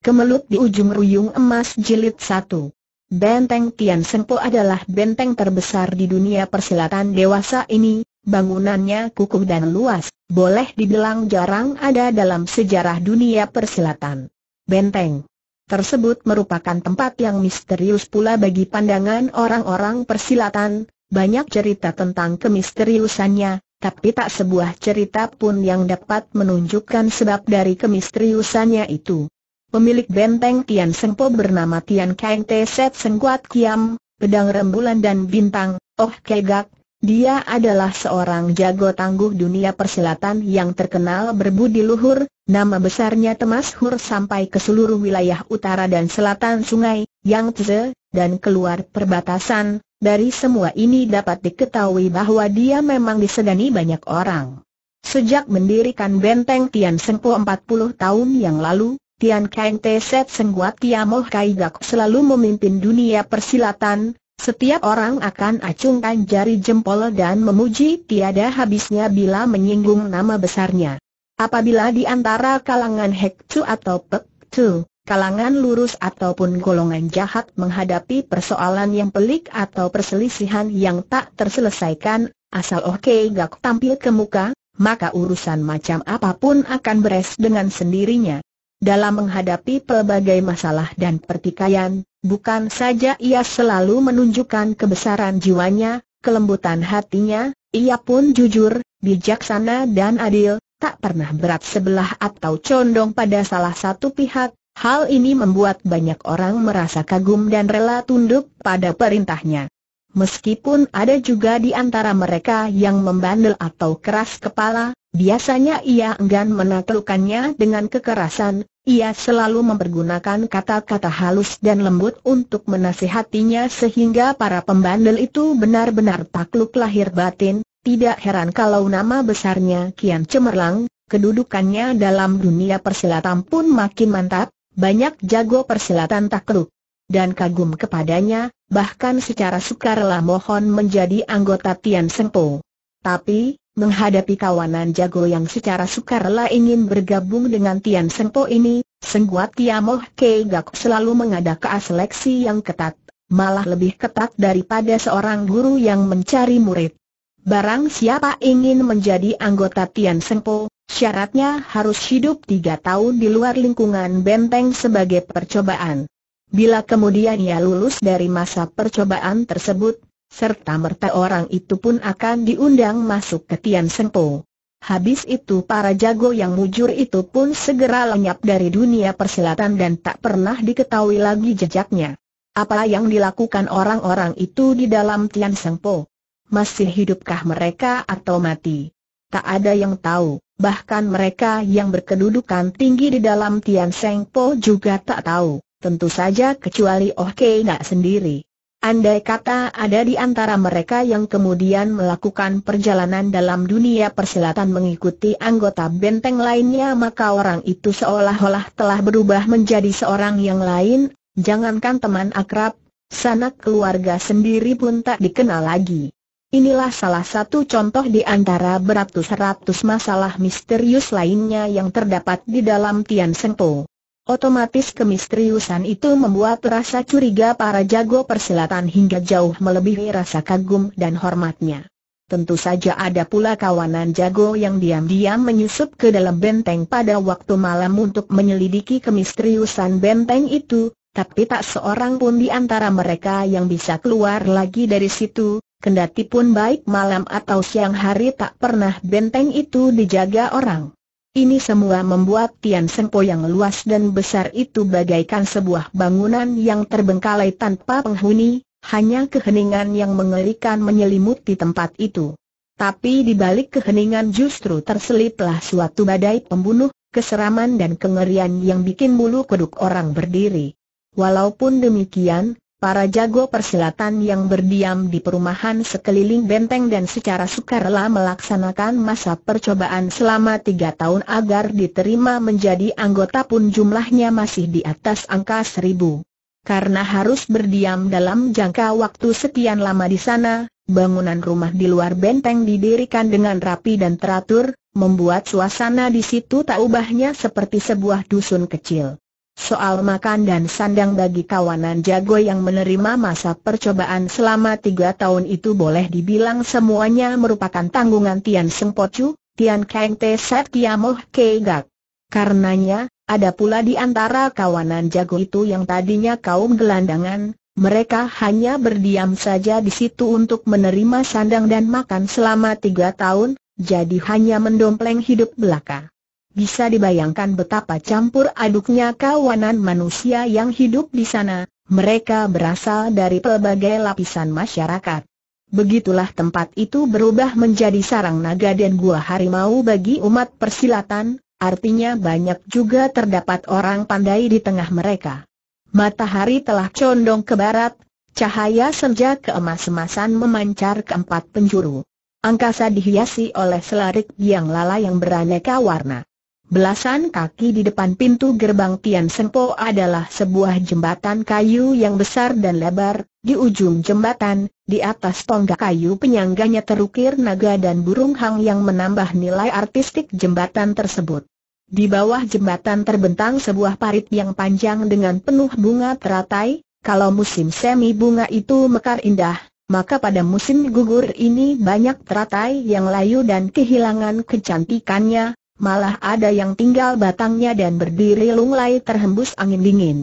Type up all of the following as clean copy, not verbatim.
Kemelut di ujung Ruyung Emas Jilid 1. Benteng Tian Seng Po adalah benteng terbesar di dunia persilatan dewasa ini. Bangunannya kukuh dan luas, boleh dibilang jarang ada dalam sejarah dunia persilatan. Benteng tersebut merupakan tempat yang misterius pula bagi pandangan orang-orang persilatan. Banyak cerita tentang kemisteriusannya, tapi tak sebuah cerita pun yang dapat menunjukkan sebab dari kemisteriusannya itu. Pemilik benteng Tian Seng Po bernama Tian Kang Te Set Seng Kuat Kiam, Pedang Rembulan dan Bintang, Oh Kegak. Dia adalah seorang jago tangguh dunia persilatan yang terkenal berbudi luhur. Nama besarnya termasyhur sampai ke seluruh wilayah utara dan selatan sungai Yangtze dan keluar perbatasan. Dari semua ini dapat diketahui bahwa dia memang disegani banyak orang. Sejak mendirikan benteng Tian Seng Po 40 tahun yang lalu, Tian Kang Te Set Seng Kuat Kiam Oh Kegak selalu memimpin dunia persilatan. Setiap orang akan acungkan jari jempol dan memuji tiada habisnya bila menyinggung nama besarnya. Apabila di antara kalangan Hek Cu atau Pek Cu, kalangan lurus ataupun golongan jahat menghadapi persoalan yang pelik atau perselisihan yang tak terselesaikan, asal Oh Kegak tampil ke muka, maka urusan macam apapun akan beres dengan sendirinya. Dalam menghadapi pelbagai masalah dan pertikaian, bukan saja ia selalu menunjukkan kebesaran jiwanya, kelembutan hatinya, ia pun jujur, bijaksana dan adil, tak pernah berat sebelah atau condong pada salah satu pihak. Hal ini membuat banyak orang merasa kagum dan rela tunduk pada perintahnya. Meskipun ada juga di antara mereka yang membandel atau keras kepala, biasanya ia enggan menaklukkannya dengan kekerasan. Ia selalu mempergunakan kata-kata halus dan lembut untuk menasihatinya sehingga para pembandel itu benar-benar takluk lahir batin. Tidak heran kalau nama besarnya kian cemerlang, kedudukannya dalam dunia persilatan pun makin mantap. Banyak jago persilatan takluk dan kagum kepadanya, bahkan secara sukarela mohon menjadi anggota Tian Seng Po. Tapi menghadapi kawanan jago yang secara sukarela ingin bergabung dengan Tian Seng Po ini, Seng Kuat Kiam Oh Kegak selalu mengadakan seleksi yang ketat, malah lebih ketat daripada seorang guru yang mencari murid. Barang siapa ingin menjadi anggota Tian Seng Po, syaratnya harus hidup 3 tahun di luar lingkungan benteng sebagai percobaan. Bila kemudian ia lulus dari masa percobaan tersebut, serta-merta orang itu pun akan diundang masuk ke Tian Seng Po. Habis itu para jago yang mujur itu pun segera lenyap dari dunia persilatan dan tak pernah diketahui lagi jejaknya. Apa yang dilakukan orang-orang itu di dalam Tian Seng Po? Masih hidupkah mereka atau mati? Tak ada yang tahu. Bahkan mereka yang berkedudukan tinggi di dalam Tian Seng Po juga tak tahu. Tentu saja kecuali Oh Kegak sendiri. Andai kata ada di antara mereka yang kemudian melakukan perjalanan dalam dunia persilatan mengikuti anggota benteng lainnya, maka orang itu seolah-olah telah berubah menjadi seorang yang lain. Jangankan teman akrab, sanak keluarga sendiri pun tak dikenal lagi. Inilah salah satu contoh di antara beratus-ratus masalah misterius lainnya yang terdapat di dalam Tian Seng Po. Otomatis kemisteriusan itu membuat rasa curiga para jago persilatan hingga jauh melebihi rasa kagum dan hormatnya. Tentu saja ada pula kawanan jago yang diam-diam menyusup ke dalam benteng pada waktu malam untuk menyelidiki kemisteriusan benteng itu, tapi tak seorang pun di antara mereka yang bisa keluar lagi dari situ. Kendati pun baik malam atau siang hari tak pernah benteng itu dijaga orang. Ini semua membuat Tian Seng Po yang luas dan besar itu bagaikan sebuah bangunan yang terbengkalai tanpa penghuni, hanya keheningan yang mengerikan menyelimuti tempat itu. Tapi di balik keheningan justru terseliplah suatu badai pembunuh, keseraman dan kengerian yang bikin bulu kuduk orang berdiri. Walaupun demikian, para jago persilatan yang berdiam di perumahan sekeliling benteng dan secara sukarela melaksanakan masa percobaan selama 3 tahun agar diterima menjadi anggota pun jumlahnya masih di atas angka 1000. Karena harus berdiam dalam jangka waktu sekian lama di sana, bangunan rumah di luar benteng didirikan dengan rapi dan teratur, membuat suasana di situ tak ubahnya seperti sebuah dusun kecil. Soal makan dan sandang bagi kawanan jago yang menerima masa percobaan selama 3 tahun itu boleh dibilang semuanya merupakan tanggungan Tian Seng Po Chu, Tian Kang Te Set Kia Moh Kei Gak. Karenanya, ada pula di antara kawanan jago itu yang tadinya kaum gelandangan, mereka hanya berdiam saja di situ untuk menerima sandang dan makan selama 3 tahun, jadi hanya mendompleng hidup belaka. Bisa dibayangkan betapa campur aduknya kawanan manusia yang hidup di sana, mereka berasal dari pelbagai lapisan masyarakat. Begitulah tempat itu berubah menjadi sarang naga dan gua harimau bagi umat persilatan, artinya banyak juga terdapat orang pandai di tengah mereka. Matahari telah condong ke barat, cahaya senja keemas-emasan memancar ke 4 penjuru. Angkasa dihiasi oleh selarik biang lala yang beraneka warna. Belasan kaki di depan pintu gerbang Tian Seng Po adalah sebuah jembatan kayu yang besar dan lebar. Di ujung jembatan, di atas tonggak kayu penyangganya terukir naga dan burung hang yang menambah nilai artistik jembatan tersebut. Di bawah jembatan terbentang sebuah parit yang panjang dengan penuh bunga teratai. Kalau musim semi bunga itu mekar indah, maka pada musim gugur ini banyak teratai yang layu dan kehilangan kecantikannya. Malah ada yang tinggal batangnya dan berdiri lunglai terhembus angin dingin.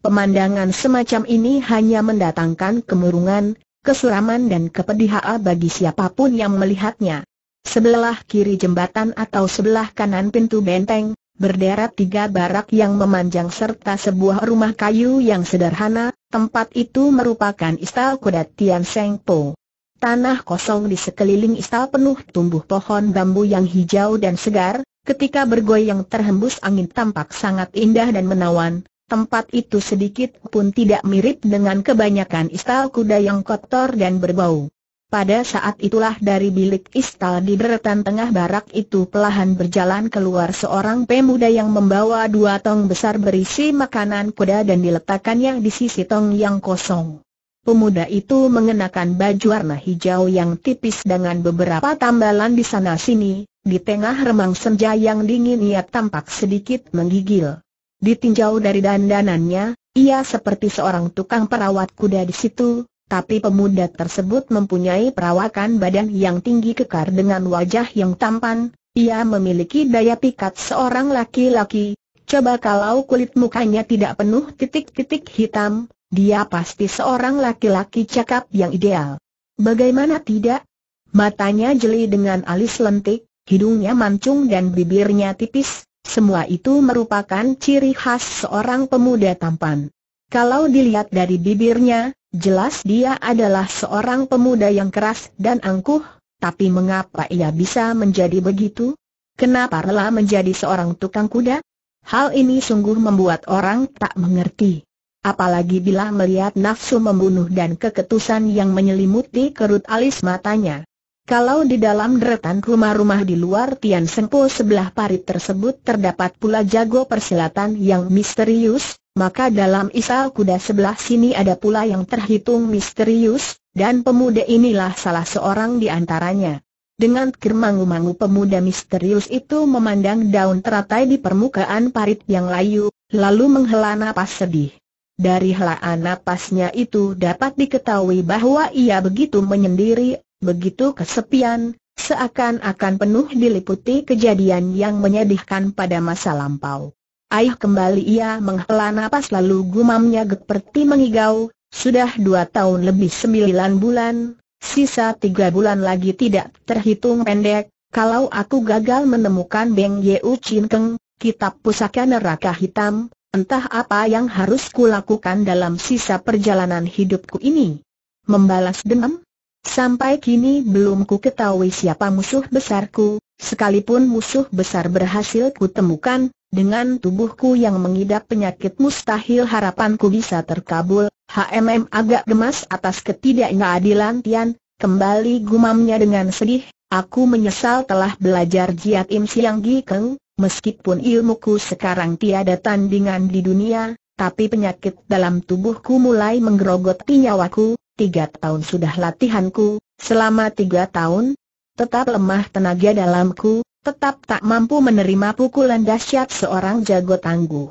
Pemandangan semacam ini hanya mendatangkan kemurungan, kesuraman dan kepedihan bagi siapapun yang melihatnya. Sebelah kiri jembatan atau sebelah kanan pintu benteng, berderet 3 barak yang memanjang serta sebuah rumah kayu yang sederhana. Tempat itu merupakan istal kuda Tian Seng Po. Tanah kosong di sekeliling istal penuh tumbuh pohon bambu yang hijau dan segar. Ketika bergoyang terhembus angin tampak sangat indah dan menawan. Tempat itu sedikit pun tidak mirip dengan kebanyakan istal kuda yang kotor dan berbau. Pada saat itulah dari bilik istal di deretan tengah barak itu perlahan berjalan keluar seorang pemuda yang membawa 2 tong besar berisi makanan kuda dan diletakkannya di sisi tong yang kosong. Pemuda itu mengenakan baju warna hijau yang tipis dengan beberapa tambalan di sana-sini. Di tengah remang senja yang dingin ia tampak sedikit menggigil. Ditinjau dari dandanannya, ia seperti seorang tukang perawat kuda di situ, tapi pemuda tersebut mempunyai perawakan badan yang tinggi kekar dengan wajah yang tampan. Ia memiliki daya pikat seorang laki-laki. Coba kalau kulit mukanya tidak penuh titik-titik hitam, dia pasti seorang laki-laki cakap yang ideal. Bagaimana tidak? Matanya jeli dengan alis lentik, hidungnya mancung dan bibirnya tipis, semua itu merupakan ciri khas seorang pemuda tampan. Kalau dilihat dari bibirnya, jelas dia adalah seorang pemuda yang keras dan angkuh, tapi mengapa ia bisa menjadi begitu? Kenapa rela menjadi seorang tukang kuda? Hal ini sungguh membuat orang tak mengerti. Apalagi bila melihat nafsu membunuh dan keketusan yang menyelimuti kerut alis matanya. Kalau di dalam deretan rumah-rumah di luar Tian Seng Po sebelah parit tersebut terdapat pula jago persilatan yang misterius, maka dalam isal kuda sebelah sini ada pula yang terhitung misterius, dan pemuda inilah salah seorang di antaranya. Dengan germangu-mangu pemuda misterius itu memandang daun teratai di permukaan parit yang layu, lalu menghela napas sedih. Dari helaan napasnya itu dapat diketahui bahwa ia begitu menyendiri, begitu kesepian, seakan-akan penuh diliputi kejadian yang menyedihkan pada masa lampau. Aih, kembali ia menghela napas lalu gumamnya seperti mengigau, sudah 2 tahun lebih 9 bulan, sisa 3 bulan lagi tidak terhitung pendek, kalau aku gagal menemukan Beng Yeu Chin Keng, kitab pusaka neraka hitam, entah apa yang harus kulakukan dalam sisa perjalanan hidupku ini. Membalas dendam? Sampai kini belum ku ketahui siapa musuh besarku, sekalipun musuh besar berhasil ku temukan, dengan tubuhku yang mengidap penyakit mustahil harapanku bisa terkabul. Agak gemas atas ketidakadilan Tian, kembali gumamnya dengan sedih, aku menyesal telah belajar Jiat Im Siang Gi Keng, meskipun ilmuku sekarang tiada tandingan di dunia, tapi penyakit dalam tubuhku mulai menggerogoti nyawaku. 3 tahun sudah latihanku, selama 3 tahun, tetap lemah tenaga dalamku, tetap tak mampu menerima pukulan dahsyat seorang jago tangguh.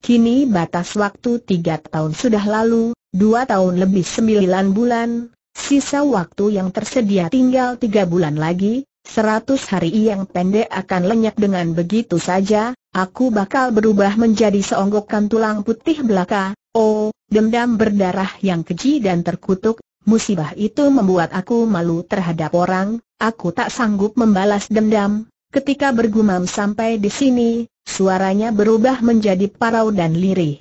Kini batas waktu 3 tahun sudah lalu, 2 tahun lebih 9 bulan, sisa waktu yang tersedia tinggal 3 bulan lagi, 100 hari yang pendek akan lenyap dengan begitu saja. Aku bakal berubah menjadi seonggokan tulang putih belaka. Oh, dendam berdarah yang keji dan terkutuk, musibah itu membuat aku malu terhadap orang, aku tak sanggup membalas dendam. Ketika bergumam sampai di sini, suaranya berubah menjadi parau dan lirih.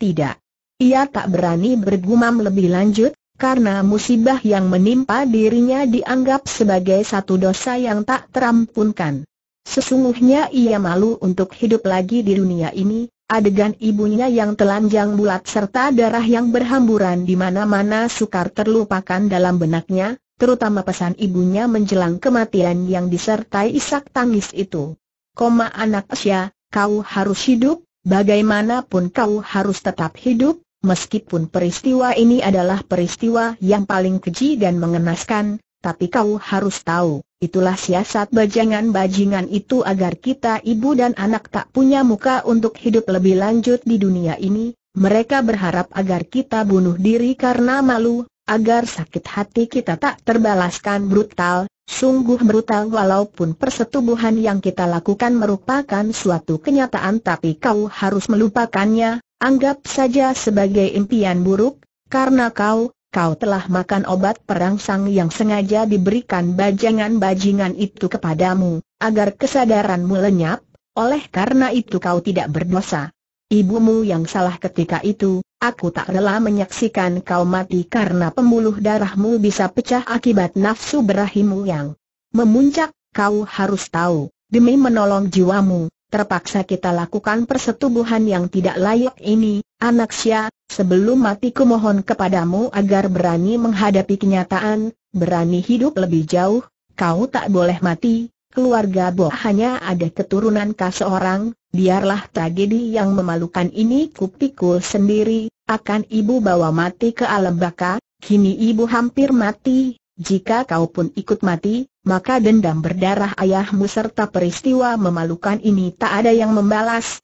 Tidak, ia tak berani bergumam lebih lanjut, karena musibah yang menimpa dirinya dianggap sebagai satu dosa yang tak terampunkan. Sesungguhnya ia malu untuk hidup lagi di dunia ini. Adegan ibunya yang telanjang bulat serta darah yang berhamburan di mana-mana sukar terlupakan dalam benaknya, terutama pesan ibunya menjelang kematian yang disertai isak tangis itu. Koma anak Asia, kau harus hidup, bagaimanapun kau harus tetap hidup, meskipun peristiwa ini adalah peristiwa yang paling keji dan mengenaskan, tapi kau harus tahu, itulah siasat bajingan-bajingan itu agar kita ibu dan anak tak punya muka untuk hidup lebih lanjut di dunia ini. Mereka berharap agar kita bunuh diri karena malu, agar sakit hati kita tak terbalaskan. Brutal, sungguh brutal. Walaupun persetubuhan yang kita lakukan merupakan suatu kenyataan, tapi kau harus melupakannya, anggap saja sebagai impian buruk, karena kau telah makan obat perang sang yang sengaja diberikan bajingan-bajingan itu kepadamu, agar kesadaranmu lenyap, oleh karena itu kau tidak berdosa. Ibumu yang salah ketika itu, aku tak rela menyaksikan kau mati karena pembuluh darahmu bisa pecah akibat nafsu berahimu yang memuncak. Kau harus tahu, demi menolong jiwamu, terpaksa kita lakukan persetubuhan yang tidak layak ini. Anak Sia, sebelum mati kumohon kepadamu agar berani menghadapi kenyataan, berani hidup lebih jauh. Kau tak boleh mati. Keluarga Bo hanya ada keturunan kau seorang. Biarlah tragedi yang memalukan ini kupikul sendiri. Akan ibu bawa mati ke alam baka. Kini ibu hampir mati. Jika kau pun ikut mati, maka dendam berdarah ayahmu serta peristiwa memalukan ini tak ada yang membalas.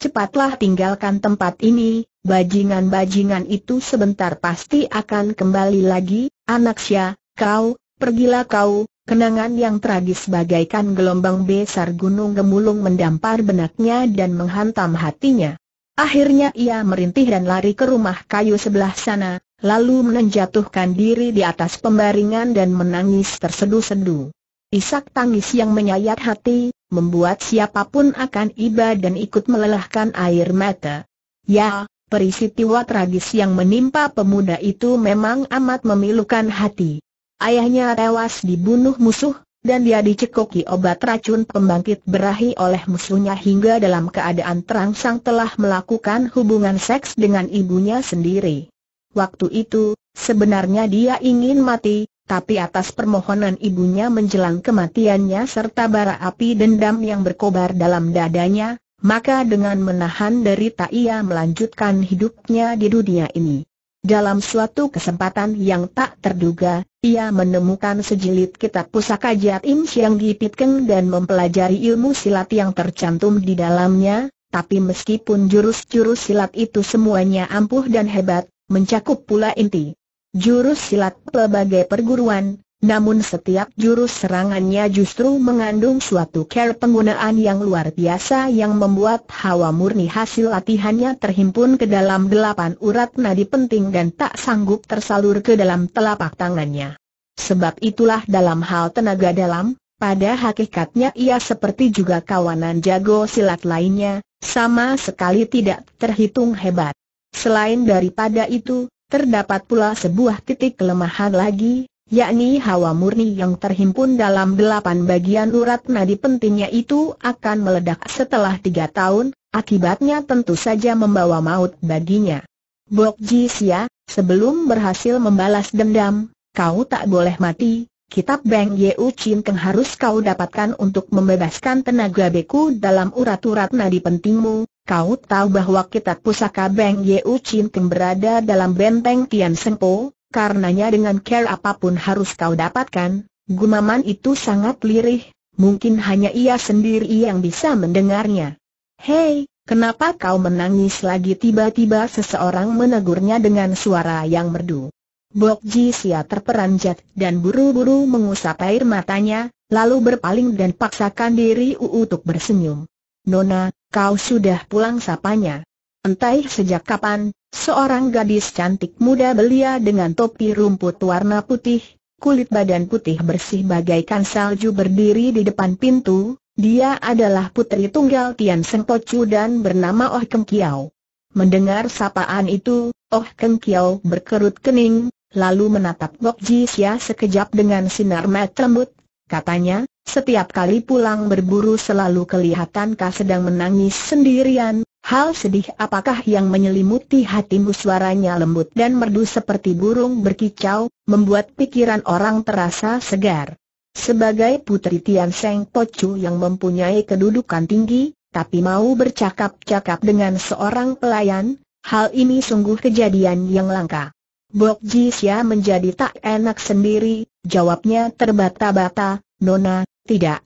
Cepatlah tinggalkan tempat ini. Bajingan-bajingan itu sebentar pasti akan kembali lagi. Anak Sia, kau, pergilah kau. Kenangan yang tragis bagaikan gelombang besar gunung gemulung mendampar benaknya dan menghantam hatinya. Akhirnya ia merintih dan lari ke rumah kayu sebelah sana, lalu menjatuhkan diri di atas pembaringan dan menangis tersedu-sedu. Isak tangis yang menyayat hati, membuat siapapun akan iba dan ikut melelahkan air mata. Ya, peristiwa tragis yang menimpa pemuda itu memang amat memilukan hati. Ayahnya tewas dibunuh musuh, dan dia dicekoki obat racun pembangkit berahi oleh musuhnya hingga dalam keadaan terangsang telah melakukan hubungan seks dengan ibunya sendiri. Waktu itu, sebenarnya dia ingin mati, tapi atas permohonan ibunya menjelang kematiannya serta bara api dendam yang berkobar dalam dadanya, maka dengan menahan derita ia melanjutkan hidupnya di dunia ini. Dalam suatu kesempatan yang tak terduga, ia menemukan sejilid kitab pusaka Jatim Siang Gipitken dan mempelajari ilmu silat yang tercantum di dalamnya. Tapi meskipun jurus-jurus silat itu semuanya ampuh dan hebat, mencakup pula inti jurus silat pelbagai perguruan, namun setiap jurus serangannya justru mengandung suatu cara penggunaan yang luar biasa yang membuat hawa murni hasil latihannya terhimpun ke dalam 8 urat nadi penting dan tak sanggup tersalur ke dalam telapak tangannya. Sebab itulah dalam hal tenaga dalam, pada hakikatnya ia seperti juga kawanan jago silat lainnya, sama sekali tidak terhitung hebat. Selain daripada itu, terdapat pula sebuah titik kelemahan lagi, yakni hawa murni yang terhimpun dalam 8 bagian urat nadi pentingnya itu akan meledak setelah 3 tahun, akibatnya tentu saja membawa maut baginya. Bok Ji Sia, sebelum berhasil membalas dendam, kau tak boleh mati. Kitab Beng Yeu Chin Keng harus kau dapatkan untuk membebaskan tenaga beku dalam urat-urat nadi pentingmu. Kau tahu bahwa kitab pusaka Beng Yeu Chin Keng berada dalam benteng Tian Sengpo. Karenanya dengan care apapun harus kau dapatkan. Gumaman itu sangat lirih, mungkin hanya ia sendiri yang bisa mendengarnya. Hei, "Kenapa kau menangis lagi?" Tiba-tiba seseorang menegurnya dengan suara yang merdu. Bok Ji Sia terperanjat dan buru-buru mengusap air matanya, lalu berpaling dan paksakan diri untuk bersenyum. "Nona, kau sudah pulang?" sapanya. Entah sejak kapan, seorang gadis cantik muda belia dengan topi rumput warna putih, kulit badan putih bersih bagaikan salju berdiri di depan pintu. Dia adalah putri tunggal Tian Seng Po Chu dan bernama Oh Keng Kiau. Mendengar sapaan itu, Oh Keng Kiau berkerut kening, lalu menatap Bok Ji Sia sekejap dengan sinar mata lembut. Katanya, "Setiap kali pulang berburu selalu kelihatan kau sedang menangis sendirian. Hal sedih apakah yang menyelimuti hatimu?" Suaranya lembut dan merdu seperti burung berkicau, membuat pikiran orang terasa segar. Sebagai putri Tian Seng Po Chu yang mempunyai kedudukan tinggi, tapi mau bercakap-cakap dengan seorang pelayan, hal ini sungguh kejadian yang langka. Bok Ji Sia menjadi tak enak sendiri, jawabnya terbata-bata, "Nona, tidak,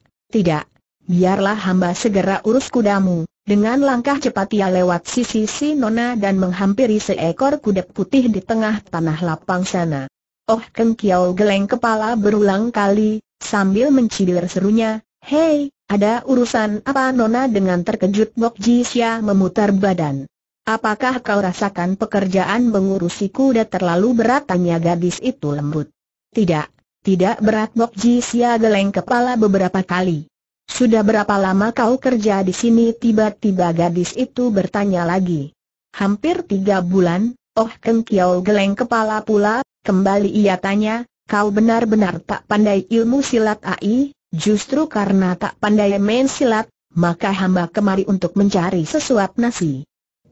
biarlah hamba segera urus kudamu." Dengan langkah cepat ia lewat sisi Nona dan menghampiri seekor kuda putih di tengah tanah lapang sana. Oh Keng Kiau geleng kepala berulang kali, sambil mencibir serunya, "Hei, ada urusan apa?" Nona dengan terkejut Bok Ji Sia memutar badan. "Apakah kau rasakan pekerjaan mengurusi kuda terlalu berat?" tanya gadis itu lembut. Tidak berat." Bok Ji Sia geleng kepala beberapa kali. "Sudah berapa lama kau kerja di sini?" tiba-tiba gadis itu bertanya lagi. "Hampir 3 bulan, Oh Keng Kiau geleng kepala pula, kembali ia tanya, "Kau benar-benar tak pandai ilmu silat?" "Ai, justru karena tak pandai main silat, maka hamba kemari untuk mencari sesuap nasi."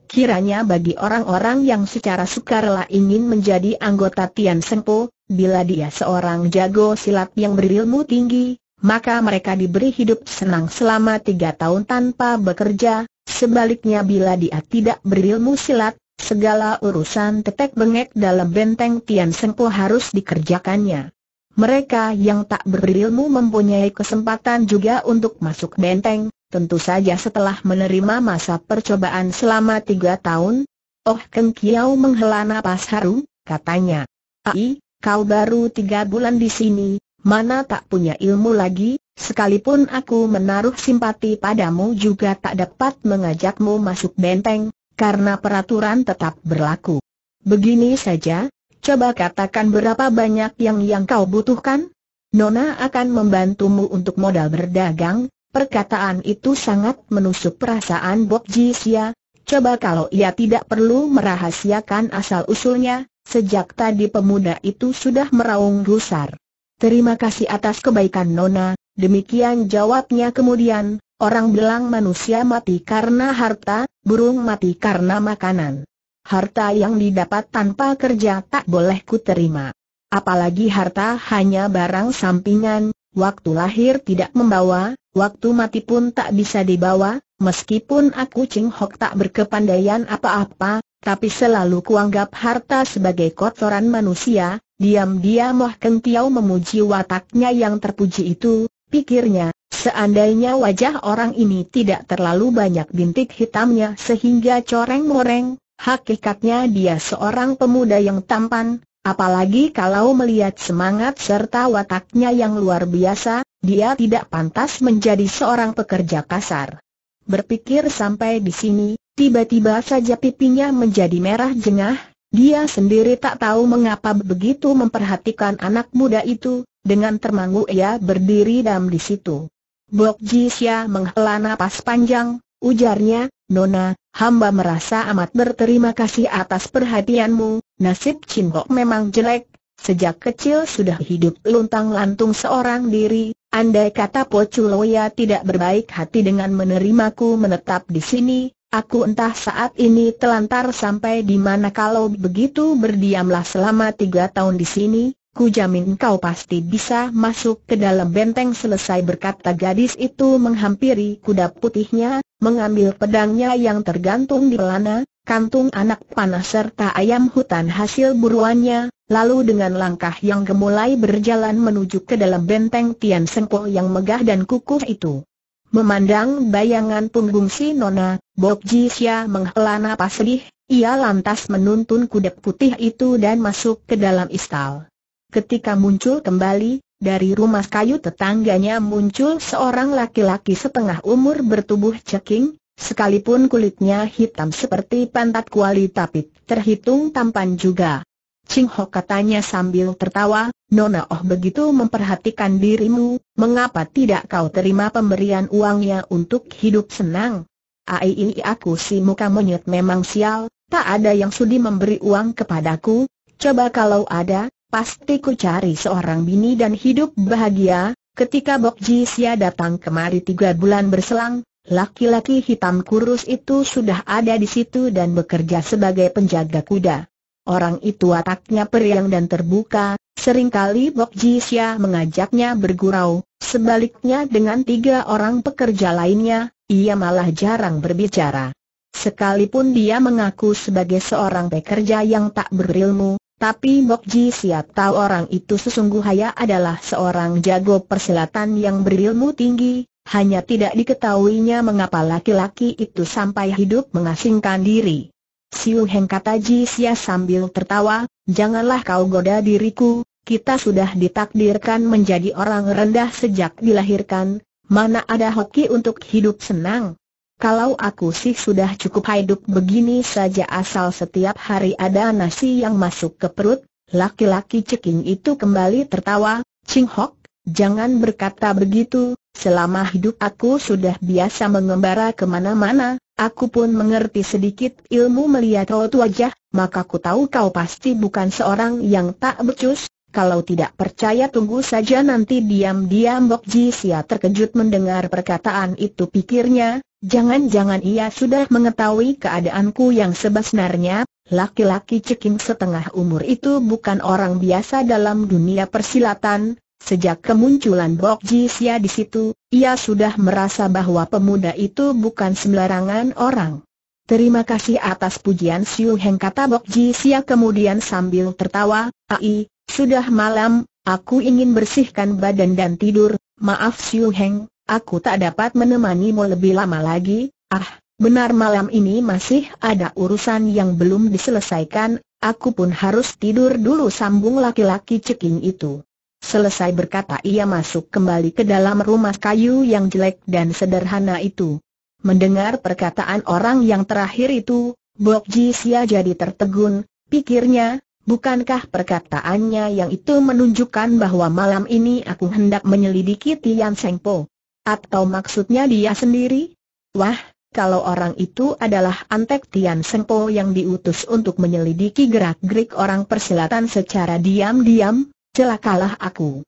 Kiranya bagi orang-orang yang secara sukarela ingin menjadi anggota Tian Seng Po, bila dia seorang jago silat yang berilmu tinggi, maka mereka diberi hidup senang selama 3 tahun tanpa bekerja. Sebaliknya bila dia tidak berilmu silat, segala urusan tetek bengek dalam benteng Tian Seng Po harus dikerjakannya. Mereka yang tak berilmu mempunyai kesempatan juga untuk masuk benteng, tentu saja setelah menerima masa percobaan selama 3 tahun. Oh Keng Kiau menghela napas harum, katanya, "Ai, kau baru 3 bulan di sini, mana tak punya ilmu lagi? Sekalipun aku menaruh simpati padamu juga tak dapat mengajakmu masuk benteng, karena peraturan tetap berlaku." "Begini saja, coba katakan berapa banyak yang kau butuhkan? Nona akan membantumu untuk modal berdagang." Perkataan itu sangat menusuk perasaan Bok Ji Sia. Coba kalau ia tidak perlu merahasiakan asal-usulnya, sejak tadi pemuda itu sudah meraung gusar. "Terima kasih atas kebaikan Nona," demikian jawabnya kemudian. Orang bilang manusia mati karena harta, burung mati karena makanan. Harta yang didapat tanpa kerja tak boleh ku terima. Apalagi harta hanya barang sampingan, waktu lahir tidak membawa, waktu mati pun tak bisa dibawa. Meskipun aku Ching Hok tak berkepandaian apa-apa, tapi selalu kuanggap harta sebagai kotoran manusia. Diam-diam Wah Keng Kiau memuji wataknya yang terpuji itu, pikirnya. Seandainya wajah orang ini tidak terlalu banyak bintik hitamnya sehingga coreng-moreng, hakikatnya dia seorang pemuda yang tampan. Apalagi kalau melihat semangat serta wataknya yang luar biasa, dia tidak pantas menjadi seorang pekerja kasar. Berpikir sampai di sini, tiba-tiba saja pipinya menjadi merah jengah. Dia sendiri tak tahu mengapa begitu memperhatikan anak muda itu. Dengan termangu ia berdiri diam di situ. Bok Ji Sia menghela napas panjang, ujarnya, "Nona, hamba merasa amat berterima kasih atas perhatianmu. Nasib Ching Hok memang jelek, sejak kecil sudah hidup luntang-lantung seorang diri. Andai kata Po Chu Loya tidak berbaik hati dengan menerimaku menetap di sini, aku entah saat ini telantar sampai di mana. Kalau begitu berdiamlah selama 3 tahun di sini. Ku jamin kau pasti bisa masuk ke dalam benteng." Selesai berkata gadis itu menghampiri kuda putihnya, mengambil pedangnya yang tergantung di pelana, kantung anak panah serta ayam hutan hasil buruannya, lalu dengan langkah yang gemulai berjalan menuju ke dalam benteng Tian Seng Po yang megah dan kukuh itu. Memandang bayangan punggung si nona, Bok Jisya menghela napas sedih. Ia lantas menuntun kuda putih itu dan masuk ke dalam istal. Ketika muncul kembali, dari rumah kayu tetangganya muncul seorang laki-laki setengah umur bertubuh ceking. Sekalipun kulitnya hitam seperti pantat kuali tapi terhitung tampan juga. Ching Ho, katanya sambil tertawa, Nona Oh begitu memperhatikan dirimu, mengapa tidak kau terima pemberian uangnya untuk hidup senang? Ai ini aku si muka monyet memang sial, tak ada yang sudi memberi uang kepadaku. Coba kalau ada, pasti ku cari seorang bini dan hidup bahagia. Ketika Bok Jisya datang kemari 3 bulan berselang, laki-laki hitam kurus itu sudah ada di situ dan bekerja sebagai penjaga kuda. Orang itu wataknya periang dan terbuka, seringkali Bok Jisya mengajaknya bergurau. Sebaliknya dengan 3 orang pekerja lainnya, ia malah jarang berbicara. Sekalipun dia mengaku sebagai seorang pekerja yang tak berilmu, tapi Bok Jisya tahu orang itu sesungguhnya adalah seorang jago persilatan yang berilmu tinggi. Hanya tidak diketahuinya mengapa laki-laki itu sampai hidup mengasingkan diri. Siu Heng, kata Jisya sambil tertawa, janganlah kau goda diriku. Kita sudah ditakdirkan menjadi orang rendah sejak dilahirkan. Mana ada hoki untuk hidup senang? Kalau aku sih sudah cukup hidup begini saja asal setiap hari ada nasi yang masuk ke perut. Laki-laki ceking itu kembali tertawa. Ching Ho, jangan berkata begitu. Selama hidup aku sudah biasa mengembara kemana-mana. Aku pun mengerti sedikit ilmu melihat raut wajah. Maka ku tahu kau pasti bukan seorang yang tak becus. Kalau tidak percaya tunggu saja nanti. Diam-diam Bok Jisya terkejut mendengar perkataan itu. Pikirnya, jangan-jangan ia sudah mengetahui keadaanku yang sebenarnya. Laki-laki ceking setengah umur itu bukan orang biasa dalam dunia persilatan. Sejak kemunculan Bok Jisya di situ, ia sudah merasa bahwa pemuda itu bukan sembarangan orang. Terima kasih atas pujian Siu Heng, kata Bok Jisya kemudian sambil tertawa. Ai, sudah malam, aku ingin bersihkan badan dan tidur. Maaf Siu Heng, aku tak dapat menemanimu lebih lama lagi. Ah, benar malam ini masih ada urusan yang belum diselesaikan. Aku pun harus tidur dulu, sambung laki-laki ceking itu. Selesai berkata ia masuk kembali ke dalam rumah kayu yang jelek dan sederhana itu. Mendengar perkataan orang yang terakhir itu, Bok Jisya jadi tertegun. Pikirnya, bukankah perkataannya yang itu menunjukkan bahwa malam ini aku hendak menyelidiki Tian Seng Po? Atau maksudnya dia sendiri? Wah, kalau orang itu adalah antek Tian Seng Po yang diutus untuk menyelidiki gerak-gerik orang persilatan secara diam-diam, celakalah aku.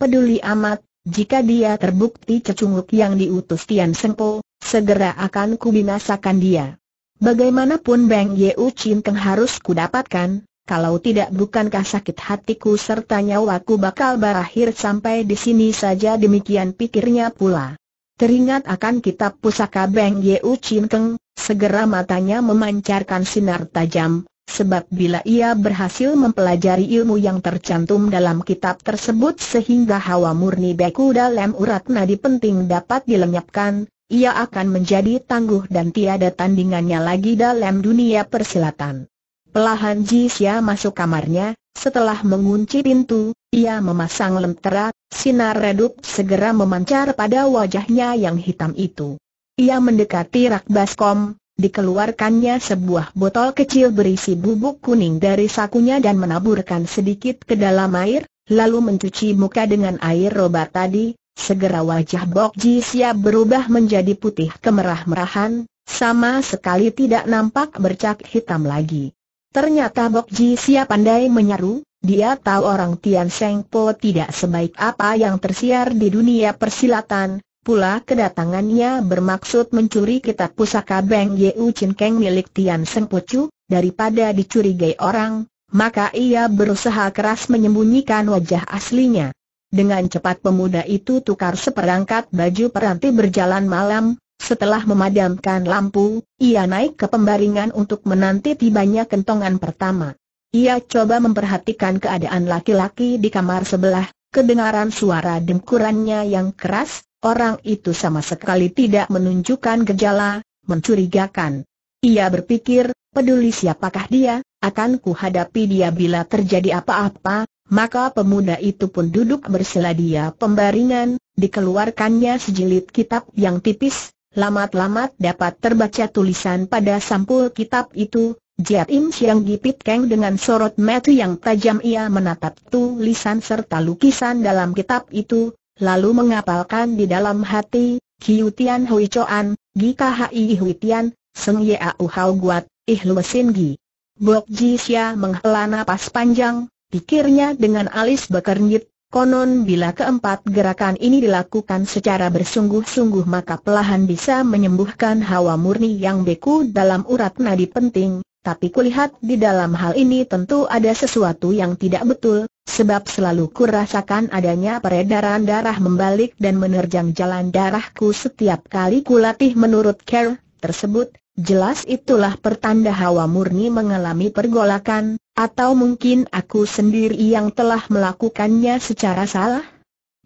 Peduli amat, jika dia terbukti cecunguk yang diutus Tian Seng Po, segera akan kubinasakan dia. Bagaimanapun Beng Yeu Chin Keng harus kudapatkan, kalau tidak bukankah sakit hatiku serta nyawaku bakal berakhir sampai di sini saja. Demikian pikirnya pula. Teringat akan kitab pusaka Beng Yeu Chin Keng, segera matanya memancarkan sinar tajam, sebab bila ia berhasil mempelajari ilmu yang tercantum dalam kitab tersebut sehingga hawa murni beku dalam urat nadi penting dapat dilenyapkan, ia akan menjadi tangguh dan tiada tandingannya lagi dalam dunia persilatan. Pelahan Jisya masuk kamarnya. Setelah mengunci pintu, ia memasang lentera. Sinar redup segera memancar pada wajahnya yang hitam itu. Ia mendekati rak baskom. Dikeluarkannya sebuah botol kecil berisi bubuk kuning dari sakunya dan menaburkan sedikit ke dalam air, lalu mencuci muka dengan air roba tadi. Segera wajah Bok Jisya berubah menjadi putih kemerah-merahan, sama sekali tidak nampak bercak hitam lagi. Ternyata Bok Jisya pandai menyaru. Dia tahu orang Tian Seng Po tidak sebaik apa yang tersiar di dunia persilatan. Pula kedatangannya bermaksud mencuri kitab pusaka Beng Yeu Chin Keng milik Tian Seng Po Chu. Daripada dicurigai orang, maka ia berusaha keras menyembunyikan wajah aslinya. Dengan cepat pemuda itu tukar seperangkat baju peranti berjalan malam. Setelah memadamkan lampu, ia naik ke pembaringan untuk menanti tibanya kentongan pertama. Ia coba memperhatikan keadaan laki-laki di kamar sebelah. Kedengaran suara dengkurannya yang keras. Orang itu sama sekali tidak menunjukkan gejala, mencurigakan. Ia berpikir, peduli siapakah dia, akan kuhadapi dia bila terjadi apa-apa. Maka pemuda itu pun duduk bersela dia pembaringan, dikeluarkannya sejilid kitab yang tipis, lamat-lamat dapat terbaca tulisan pada sampul kitab itu. Jiat Im Siang Gipit Keng dengan sorot mata yang tajam ia menatap tulisan serta lukisan dalam kitab itu, lalu mengapalkan di dalam hati, Kiu Tian Hui Choan, Gi Khai Hui Tian, Seng Ye Au Hau Guat, Ih Lue Sin Gi. Bok Ji Sia menghela napas panjang, pikirnya dengan alis bekernyit, konon bila keempat gerakan ini dilakukan secara bersungguh-sungguh maka perlahan bisa menyembuhkan hawa murni yang beku dalam urat nadi penting. Tapi kulihat di dalam hal ini tentu ada sesuatu yang tidak betul, sebab selalu kurasakan adanya peredaran darah membalik dan menerjang jalan darahku setiap kali kulatih menurut care tersebut. Jelas itulah pertanda hawa murni mengalami pergolakan, atau mungkin aku sendiri yang telah melakukannya secara salah?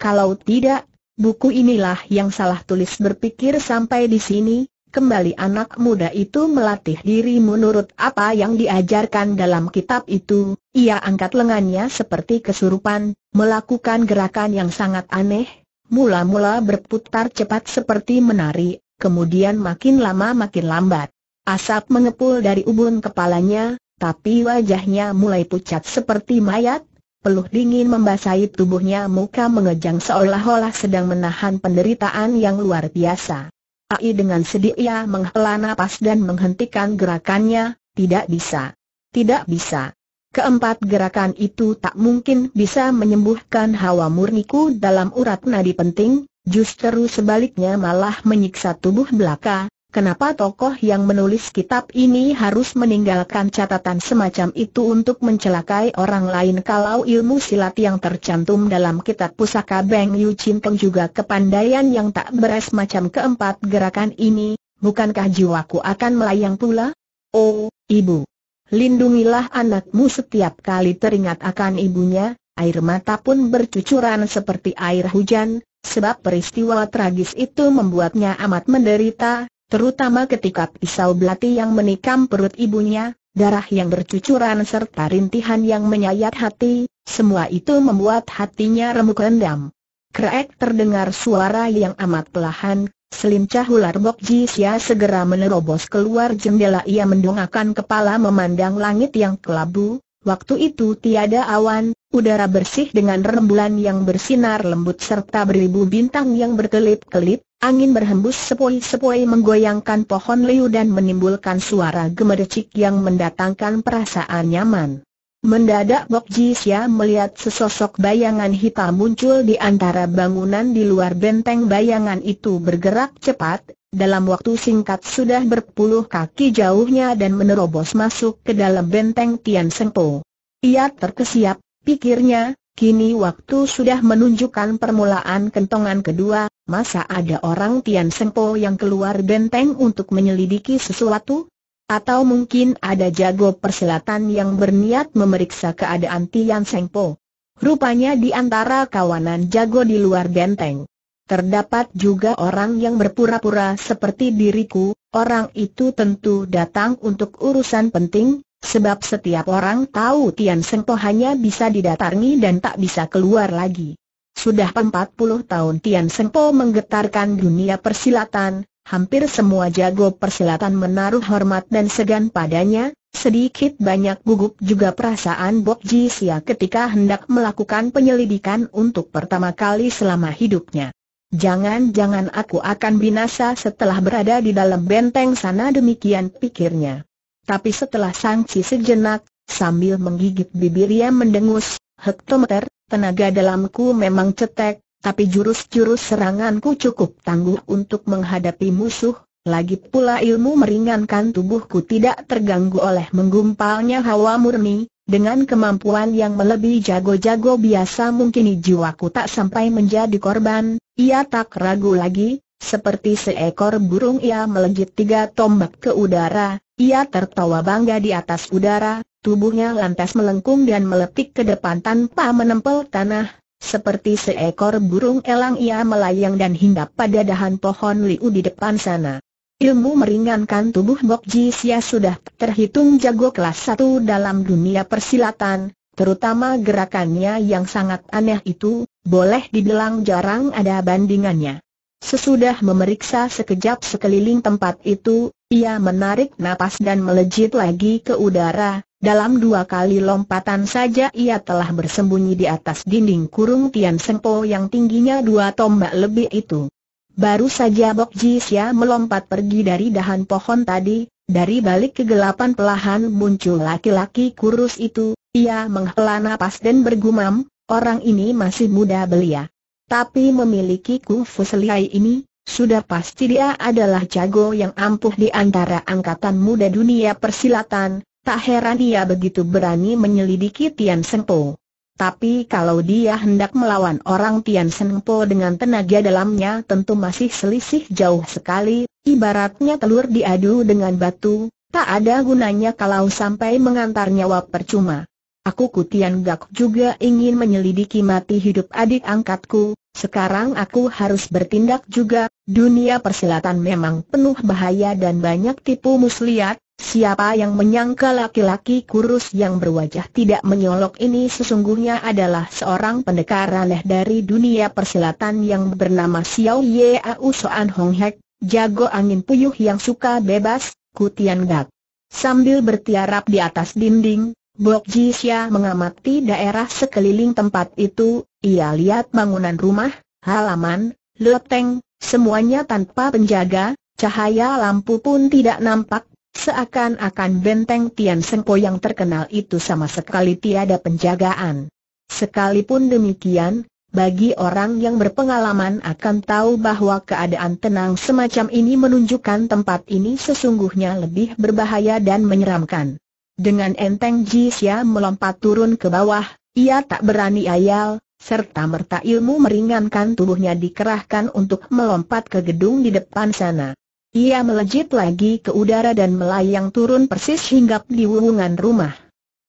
Kalau tidak, buku inilah yang salah tulis. Berpikir sampai di sini, kembali anak muda itu melatih diri menurut apa yang diajarkan dalam kitab itu. Ia angkat lengannya seperti kesurupan, melakukan gerakan yang sangat aneh. Mula-mula berputar cepat seperti menari, kemudian makin lama makin lambat. Asap mengepul dari ubun kepalanya, tapi wajahnya mulai pucat seperti mayat. Peluh dingin membasahi tubuhnya, muka mengejang seolah-olah sedang menahan penderitaan yang luar biasa. Ai dengan sedih ia menghela napas dan menghentikan gerakannya. Tidak bisa. Tidak bisa. Keempat gerakan itu tak mungkin bisa menyembuhkan hawa murniku dalam urat nadi penting, justru sebaliknya malah menyiksa tubuh belaka. Kenapa tokoh yang menulis kitab ini harus meninggalkan catatan semacam itu untuk mencelakai orang lain? Kalau ilmu silat yang tercantum dalam kitab pusaka Beng Yu Chin Keng juga kepandaian yang tak beres macam keempat gerakan ini, bukankah jiwaku akan melayang pula? Oh, ibu, lindungilah anakmu. Setiap kali teringat akan ibunya, air mata pun bercucuran seperti air hujan, sebab peristiwa tragis itu membuatnya amat menderita. Terutama ketika pisau belati yang menikam perut ibunya, darah yang bercucuran serta rintihan yang menyayat hati, semua itu membuat hatinya remuk rendam. Krek, terdengar suara yang amat perlahan, selincah ular Bok Ji Sia segera menerobos keluar jendela. Ia mendongakkan kepala memandang langit yang kelabu. Waktu itu tiada awan, udara bersih dengan rembulan yang bersinar lembut serta beribu bintang yang berkelip-kelip. Angin berhembus sepoi-sepoi menggoyangkan pohon liu dan menimbulkan suara gemericik yang mendatangkan perasaan nyaman. Mendadak Bok Ji Sia melihat sesosok bayangan hitam muncul di antara bangunan di luar benteng. Bayangan itu bergerak cepat, dalam waktu singkat sudah berpuluh kaki jauhnya dan menerobos masuk ke dalam benteng Tian Seng Po. Ia terkesiap, pikirnya, kini waktu sudah menunjukkan permulaan kentongan kedua. Masa ada orang Tian Seng Po yang keluar benteng untuk menyelidiki sesuatu? Atau mungkin ada jago persilatan yang berniat memeriksa keadaan Tian Seng Po? Rupanya di antara kawanan jago di luar benteng terdapat juga orang yang berpura-pura seperti diriku. Orang itu tentu datang untuk urusan penting, sebab setiap orang tahu Tian Seng Po hanya bisa didatangi dan tak bisa keluar lagi. Sudah 40 tahun Tian Seng Po menggetarkan dunia persilatan, hampir semua jago persilatan menaruh hormat dan segan padanya. Sedikit banyak gugup juga perasaan Bok Ji Sia ketika hendak melakukan penyelidikan untuk pertama kali selama hidupnya. Jangan-jangan aku akan binasa setelah berada di dalam benteng sana, demikian pikirnya. Tapi setelah sangsi sejenak, sambil menggigit bibir ia mendengus, "Hektometer, tenaga dalamku memang cetek, tapi jurus-jurus seranganku cukup tangguh untuk menghadapi musuh. Lagi pula ilmu meringankan tubuhku tidak terganggu oleh menggumpalnya hawa murni. Dengan kemampuan yang melebihi jago-jago biasa mungkin jiwaku tak sampai menjadi korban." Ia tak ragu lagi, seperti seekor burung ia melejit 3 tombak ke udara. Ia tertawa bangga di atas udara. Tubuhnya lantas melengkung dan meletik ke depan tanpa menempel tanah. Seperti seekor burung elang ia melayang dan hinggap pada dahan pohon liu di depan sana. Ilmu meringankan tubuh Bok Ji Sia sudah terhitung jago kelas 1 dalam dunia persilatan, terutama gerakannya yang sangat aneh itu, boleh dibilang jarang ada bandingannya. Sesudah memeriksa sekejap sekeliling tempat itu, ia menarik napas dan melejit lagi ke udara. Dalam 2 kali lompatan saja ia telah bersembunyi di atas dinding kurung Tian Sengpo yang tingginya 2 tombak lebih itu. Baru saja Bok Ji Sia melompat pergi dari dahan pohon tadi, dari balik kegelapan pelahan muncul laki-laki kurus itu. Ia menghela napas dan bergumam, orang ini masih muda belia. Tapi memiliki kungfu selihai ini, sudah pasti dia adalah jago yang ampuh di antara angkatan muda dunia persilatan. Tak heran dia begitu berani menyelidiki Tian Sengpo. Tapi kalau dia hendak melawan orang Tian Sengpo dengan tenaga dalamnya tentu masih selisih jauh sekali, ibaratnya telur diadu dengan batu, tak ada gunanya kalau sampai mengantar nyawa percuma. Aku Kutian Gak juga ingin menyelidiki mati hidup adik angkatku, sekarang aku harus bertindak juga, dunia persilatan memang penuh bahaya dan banyak tipu muslihat. Siapa yang menyangka laki-laki kurus yang berwajah tidak menyolok ini sesungguhnya adalah seorang pendekar aneh dari dunia persilatan yang bernama Xiao Ye Au Soan Hong Hek, jago angin puyuh yang suka bebas, Kutian Gak. Sambil bertiarap di atas dinding, Bok Ji Sia mengamati daerah sekeliling tempat itu. Ia lihat bangunan rumah, halaman, loteng, semuanya tanpa penjaga, cahaya lampu pun tidak nampak. Seakan-akan benteng Tian Sengpo yang terkenal itu sama sekali tiada penjagaan. Sekalipun demikian, bagi orang yang berpengalaman akan tahu bahwa keadaan tenang semacam ini menunjukkan tempat ini sesungguhnya lebih berbahaya dan menyeramkan. Dengan enteng Ji Sia melompat turun ke bawah, ia tak berani ayal, serta-merta ilmu meringankan tubuhnya dikerahkan untuk melompat ke gedung di depan sana. Ia melejit lagi ke udara dan melayang turun persis hinggap di wuwungan rumah.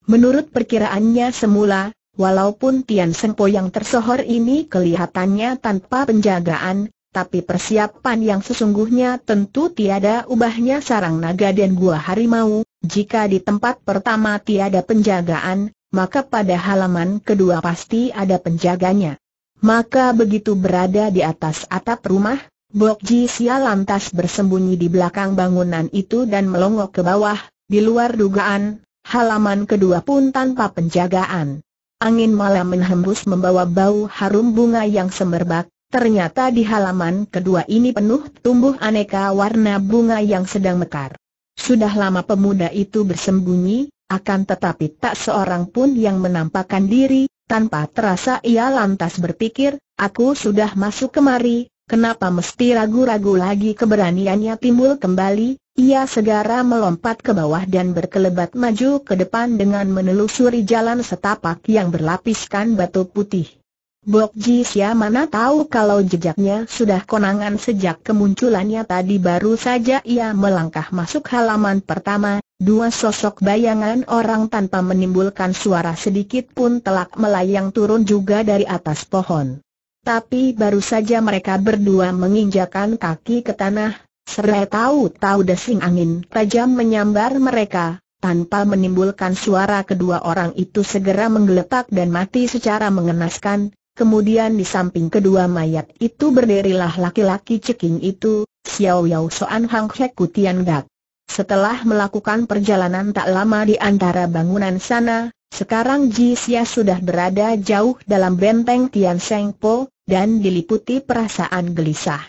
Menurut perkiraannya semula, walaupun Tian Sengpo yang tersohor ini kelihatannya tanpa penjagaan, tapi persiapan yang sesungguhnya tentu tiada ubahnya sarang naga dan gua harimau. Jika di tempat pertama tiada penjagaan, maka pada halaman kedua pasti ada penjaganya. Maka begitu berada di atas atap rumah, Bok Ji Sia lantas bersembunyi di belakang bangunan itu dan melongo ke bawah. Di luar dugaan, halaman kedua pun tanpa penjagaan. Angin malam menghembus membawa bau harum bunga yang semerbak. Ternyata di halaman kedua ini penuh tumbuh aneka warna bunga yang sedang mekar. Sudah lama pemuda itu bersembunyi, akan tetapi tak seorang pun yang menampakkan diri. Tanpa terasa ia lantas berpikir, aku sudah masuk kemari, kenapa mesti ragu-ragu lagi? Keberaniannya timbul kembali, ia segera melompat ke bawah dan berkelebat maju ke depan dengan menelusuri jalan setapak yang berlapiskan batu putih. Bok Ji Sia mana tahu kalau jejaknya sudah konangan sejak kemunculannya tadi. Baru saja ia melangkah masuk halaman pertama, 2 sosok bayangan orang tanpa menimbulkan suara sedikit pun telak melayang turun juga dari atas pohon. Tapi baru saja mereka berdua menginjakan kaki ke tanah, seret tahu-tahu desing angin tajam menyambar mereka. Tanpa menimbulkan suara kedua orang itu segera menggeletak dan mati secara mengenaskan. Kemudian di samping kedua mayat itu berdirilah laki-laki ceking itu, Xiao Yao Soan Hang Hek Kutian Gak. Setelah melakukan perjalanan tak lama di antara bangunan sana, sekarang Ji Sia sudah berada jauh dalam benteng Tian Sengpo, dan diliputi perasaan gelisah.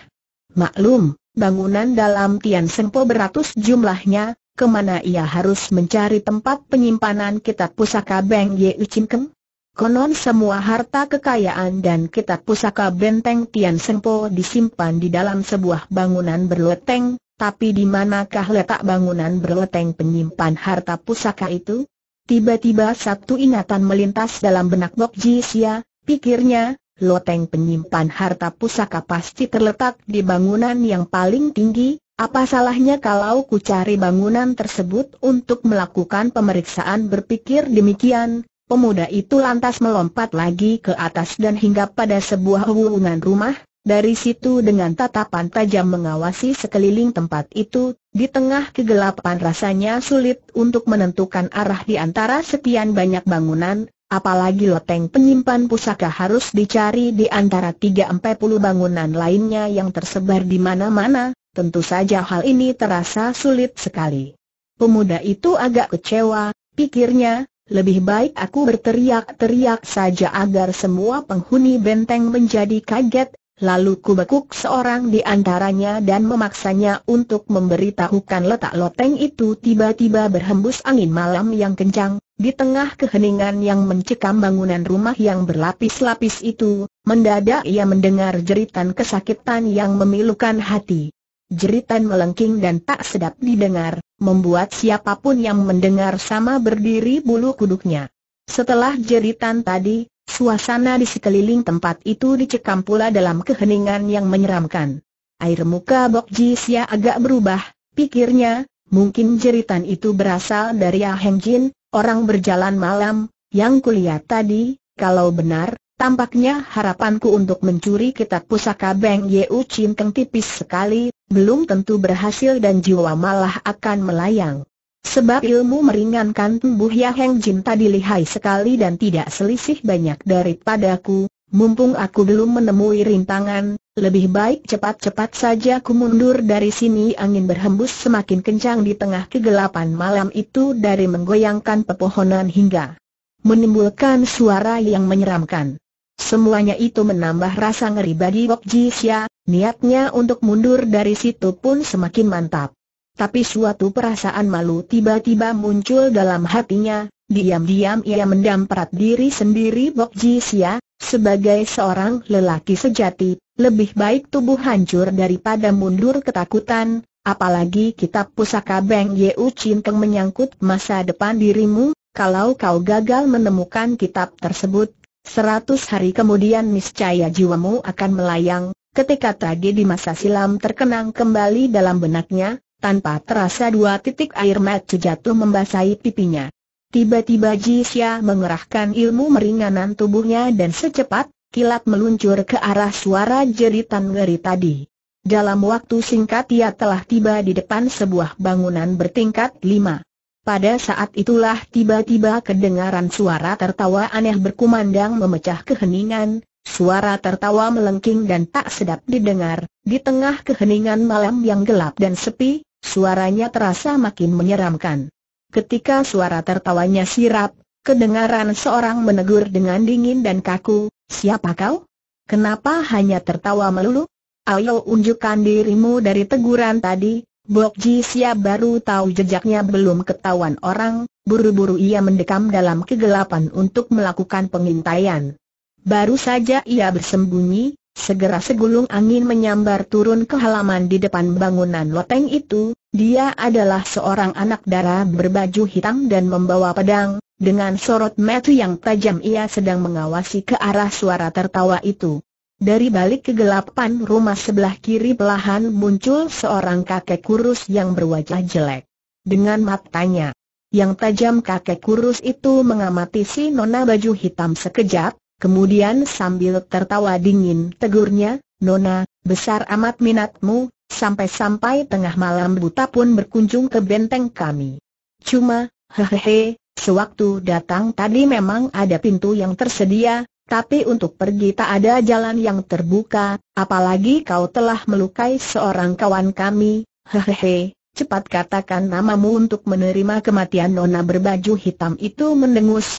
Maklum, bangunan dalam Tian Sengpo beratus jumlahnya, kemana ia harus mencari tempat penyimpanan kitab pusaka Beng Ye Uchim Keng? Konon semua harta kekayaan dan kitab pusaka benteng Tian Sengpo disimpan di dalam sebuah bangunan berloteng, tapi di manakah letak bangunan berloteng penyimpan harta pusaka itu? Tiba-tiba satu ingatan melintas dalam benak Bok Ji Sia. Pikirnya, loteng penyimpan harta pusaka pasti terletak di bangunan yang paling tinggi. Apa salahnya kalau ku cari bangunan tersebut untuk melakukan pemeriksaan? Berpikir demikian, Pemuda itu lantas melompat lagi ke atas dan hingga pada sebuah hubungan rumah. Dari situ dengan tatapan tajam mengawasi sekeliling tempat itu, di tengah kegelapan rasanya sulit untuk menentukan arah di antara sekian banyak bangunan, apalagi loteng penyimpan pusaka harus dicari di antara 30-40 bangunan lainnya yang tersebar di mana-mana, tentu saja hal ini terasa sulit sekali. Pemuda itu agak kecewa, pikirnya. Lebih baik aku berteriak-teriak saja agar semua penghuni benteng menjadi kaget, lalu kubekuk seorang di antaranya dan memaksanya untuk memberitahukan letak loteng itu. Tiba-tiba berhembus angin malam yang kencang, di tengah keheningan yang mencekam bangunan rumah yang berlapis-lapis itu, mendadak ia mendengar jeritan kesakitan yang memilukan hati. Jeritan melengking dan tak sedap didengar, membuat siapapun yang mendengar sama berdiri bulu kuduknya. Setelah jeritan tadi, suasana di sekeliling tempat itu dicekam pula dalam keheningan yang menyeramkan. Air muka Bok Ji Sia agak berubah, pikirnya, mungkin jeritan itu berasal dari Ah Heng Jin, orang berjalan malam, yang kulihat tadi. Kalau benar, tampaknya harapanku untuk mencuri kitab pusaka Beng Yeu Chin Keng tipis sekali, belum tentu berhasil dan jiwa malah akan melayang. Sebab ilmu meringankan tubuh Ya Heng Jin tadi lihai sekali dan tidak selisih banyak daripadaku. Mumpung aku belum menemui rintangan, lebih baik cepat-cepat saja ku mundur dari sini. Angin berhembus semakin kencang di tengah kegelapan malam itu dari menggoyangkan pepohonan hingga menimbulkan suara yang menyeramkan. Semuanya itu menambah rasa ngeri bagi Bok Ji Sia. Niatnya untuk mundur dari situ pun semakin mantap. Tapi suatu perasaan malu tiba-tiba muncul dalam hatinya. Diam-diam ia mendamprat diri sendiri. Bok Ji Sia, sebagai seorang lelaki sejati, lebih baik tubuh hancur daripada mundur ketakutan. Apalagi kitab pusaka Beng Yeu Chin Keng menyangkut masa depan dirimu. Kalau kau gagal menemukan kitab tersebut, 100 hari kemudian niscaya jiwamu akan melayang. Ketika tragedi masa silam terkenang kembali dalam benaknya, tanpa terasa 2 titik air mata jatuh membasahi pipinya. Tiba-tiba Ji Sia mengerahkan ilmu meringanan tubuhnya dan secepat kilat meluncur ke arah suara jeritan ngeri tadi. Dalam waktu singkat ia telah tiba di depan sebuah bangunan bertingkat 5. Pada saat itulah tiba-tiba kedengaran suara tertawa aneh berkumandang memecah keheningan. Suara tertawa melengking dan tak sedap didengar. Di tengah keheningan malam yang gelap dan sepi, suaranya terasa makin menyeramkan. Ketika suara tertawanya sirap, kedengaran seorang menegur dengan dingin dan kaku, "Siapa kau? Kenapa hanya tertawa melulu? Ayo unjukkan dirimu." Dari teguran tadi, Bok Ji Sia baru tahu jejaknya belum ketahuan orang. Buru-buru ia mendekam dalam kegelapan untuk melakukan pengintaian. Baru saja ia bersembunyi, segera segulung angin menyambar turun ke halaman di depan bangunan loteng itu. Dia adalah seorang anak dara berbaju hitam dan membawa pedang. Dengan sorot mata yang tajam ia sedang mengawasi ke arah suara tertawa itu. Dari balik kegelapan rumah sebelah kiri perlahan muncul seorang kakek kurus yang berwajah jelek. Dengan matanya yang tajam kakek kurus itu mengamati si nona baju hitam sekejap, kemudian sambil tertawa dingin tegurnya, "Nona, besar amat minatmu, sampai-sampai tengah malam buta pun berkunjung ke benteng kami. Cuma, hehehe, sewaktu datang tadi memang ada pintu yang tersedia. Tapi untuk pergi tak ada jalan yang terbuka, apalagi kau telah melukai seorang kawan kami. Hehehe, cepat katakan namamu untuk menerima kematian." Nona berbaju hitam itu mendengus.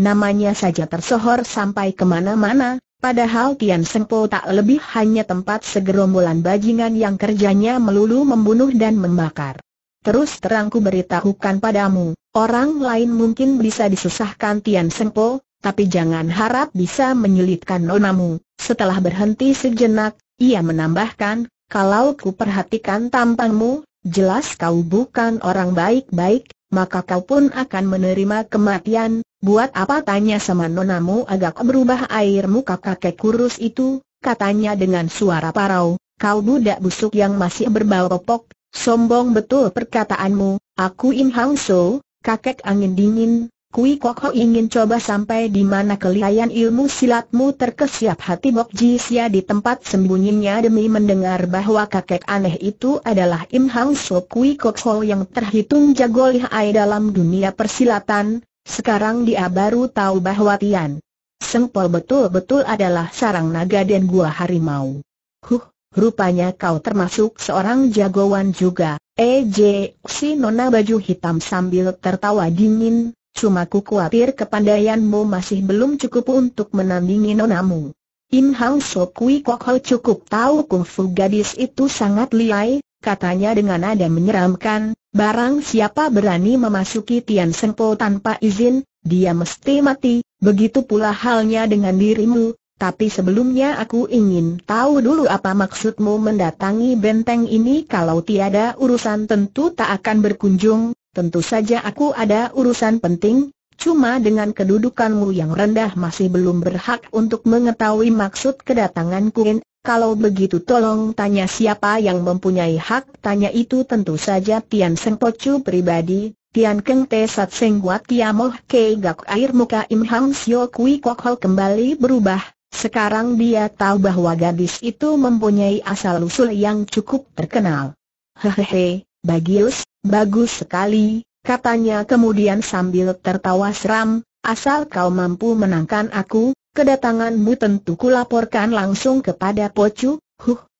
Namanya saja tersohor sampai kemana-mana, padahal Tian Seng Po tak lebih hanya tempat segerombolan bajingan yang kerjanya melulu membunuh dan membakar. "Terus terang ku beritahukan padamu, orang lain mungkin bisa disusahkan Tian Seng Po, tapi jangan harap bisa menyulitkan nonamu." Setelah berhenti sejenak, ia menambahkan, "Kalau ku perhatikan tampangmu, jelas kau bukan orang baik-baik, maka kau pun akan menerima kematian. Buat apa tanya sama nonamu?" Agak berubah air muka kakek kurus itu, katanya dengan suara parau, "Kau budak busuk yang masih berbau popok, sombong betul perkataanmu." "Aku Im Hang So, kakek angin dingin. Kui Koko ingin coba sampai di mana kelihayan ilmu silatmu. Terkesiap hati Bok Ji Sia di tempat sembunyinya demi mendengar bahwa kakek aneh itu adalah Im Hang Soo Kui Koko yang terhitung jago lihai dalam dunia persilatan. Sekarang dia baru tahu bahwa Tian Seng Pol betul-betul adalah sarang naga dan gua harimau. Rupanya kau termasuk seorang jagoan juga. Si nona baju hitam sambil tertawa dingin. Cuma ku khawatir kepandaianmu masih belum cukup untuk menandingi nonamu. Im Hang Soo Kui Kok Ho cukup tahu kungfu gadis itu sangat lihai, katanya dengan nada menyeramkan. Barang siapa berani memasuki Tian Seng Po tanpa izin, dia mesti mati. Begitu pula halnya dengan dirimu. Tapi sebelumnya aku ingin tahu dulu apa maksudmu mendatangi benteng ini. Kalau tiada urusan tentu tak akan berkunjung. Tentu saja aku ada urusan penting, cuma dengan kedudukanmu yang rendah masih belum berhak untuk mengetahui maksud kedatanganku. Kalau begitu tolong tanya siapa yang mempunyai hak tanya itu. Tentu saja Tian Seng Po Chu pribadi, Tian Keng Te Sat Seng Guat Tiamoh Ke Gak. Air muka Im Hang Soo Kui Kok Ho kembali berubah. Sekarang dia tahu bahwa gadis itu mempunyai asal-usul yang cukup terkenal. Hehehe, bagus sekali, katanya kemudian sambil tertawa seram. Asal kau mampu menangkan aku, kedatanganmu tentu kulaporkan langsung kepada Po Chu.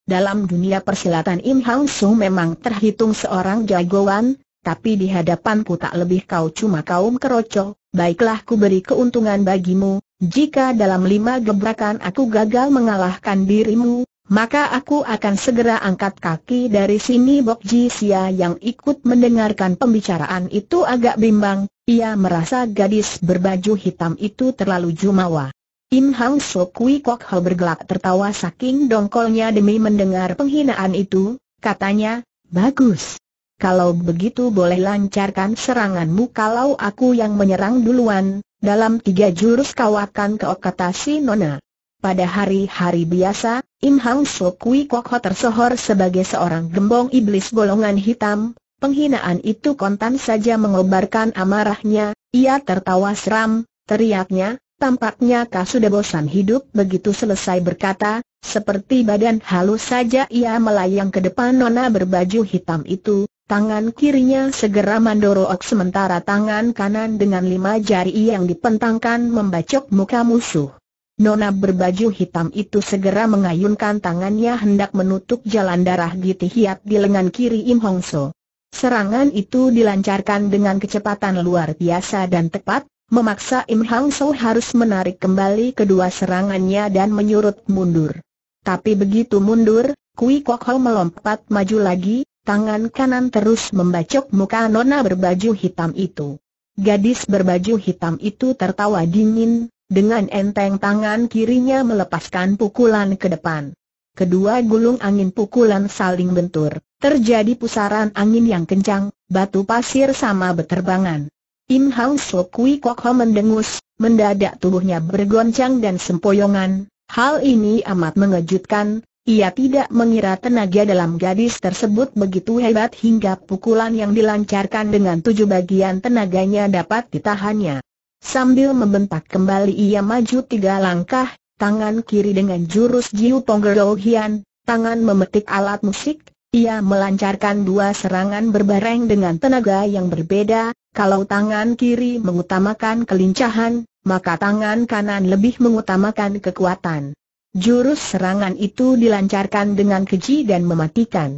Dalam dunia persilatan Im Hang Soo memang terhitung seorang jagoan, tapi di hadapanku tak lebih kau cuma kaum keroco. Baiklah, ku beri keuntungan bagimu. Jika dalam 5 gebrakan aku gagal mengalahkan dirimu, maka aku akan segera angkat kaki dari sini. Bok Ji Sia yang ikut mendengarkan pembicaraan itu agak bimbang. Ia merasa gadis berbaju hitam itu terlalu jumawa. Im Hang Soo Kui Kok Ho bergelak tertawa saking dongkolnya demi mendengar penghinaan itu. Katanya, bagus. Kalau begitu boleh lancarkan seranganmu. Kalau aku yang menyerang duluan, dalam 3 jurus kau akan KO, kata si nona. Pada hari-hari biasa, Im Hang Soo Kui Kok Ho tersohor sebagai seorang gembong iblis golongan hitam. Penghinaan itu kontan saja mengobarkan amarahnya. Ia tertawa seram, teriaknya, tampaknya kau sudah bosan hidup. Begitu selesai berkata, seperti badan halus saja ia melayang ke depan nona berbaju hitam itu. Tangan kirinya segera mendorok, sementara tangan kanan dengan 5 jari yang dipentangkan membacok muka musuh. Nona berbaju hitam itu segera mengayunkan tangannya hendak menutup jalan darah gitihiat di lengan kiri Im Hang Soo. Serangan itu dilancarkan dengan kecepatan luar biasa dan tepat, memaksa Im Hang Soo harus menarik kembali kedua serangannya dan menyurut mundur. Tapi begitu mundur, Kui Kok Ho melompat maju lagi, tangan kanan terus membacok muka nona berbaju hitam itu. Gadis berbaju hitam itu tertawa dingin. Dengan enteng tangan kirinya melepaskan pukulan ke depan. Kedua gulung angin pukulan saling bentur. Terjadi pusaran angin yang kencang, batu pasir sama berterbangan. Im Hang Soo Kui Kok Ho mendengus, mendadak tubuhnya bergoncang dan sempoyongan. Hal ini amat mengejutkan. Ia tidak mengira tenaga dalam gadis tersebut begitu hebat hingga pukulan yang dilancarkan dengan 7 bagian tenaganya dapat ditahannya. Sambil membentak kembali ia maju 3 langkah, tangan kiri dengan jurus Jiu Ponggero Hian, tangan memetik alat musik. Ia melancarkan 2 serangan berbareng dengan tenaga yang berbeda. Kalau tangan kiri mengutamakan kelincahan, maka tangan kanan lebih mengutamakan kekuatan. Jurus serangan itu dilancarkan dengan keji dan mematikan.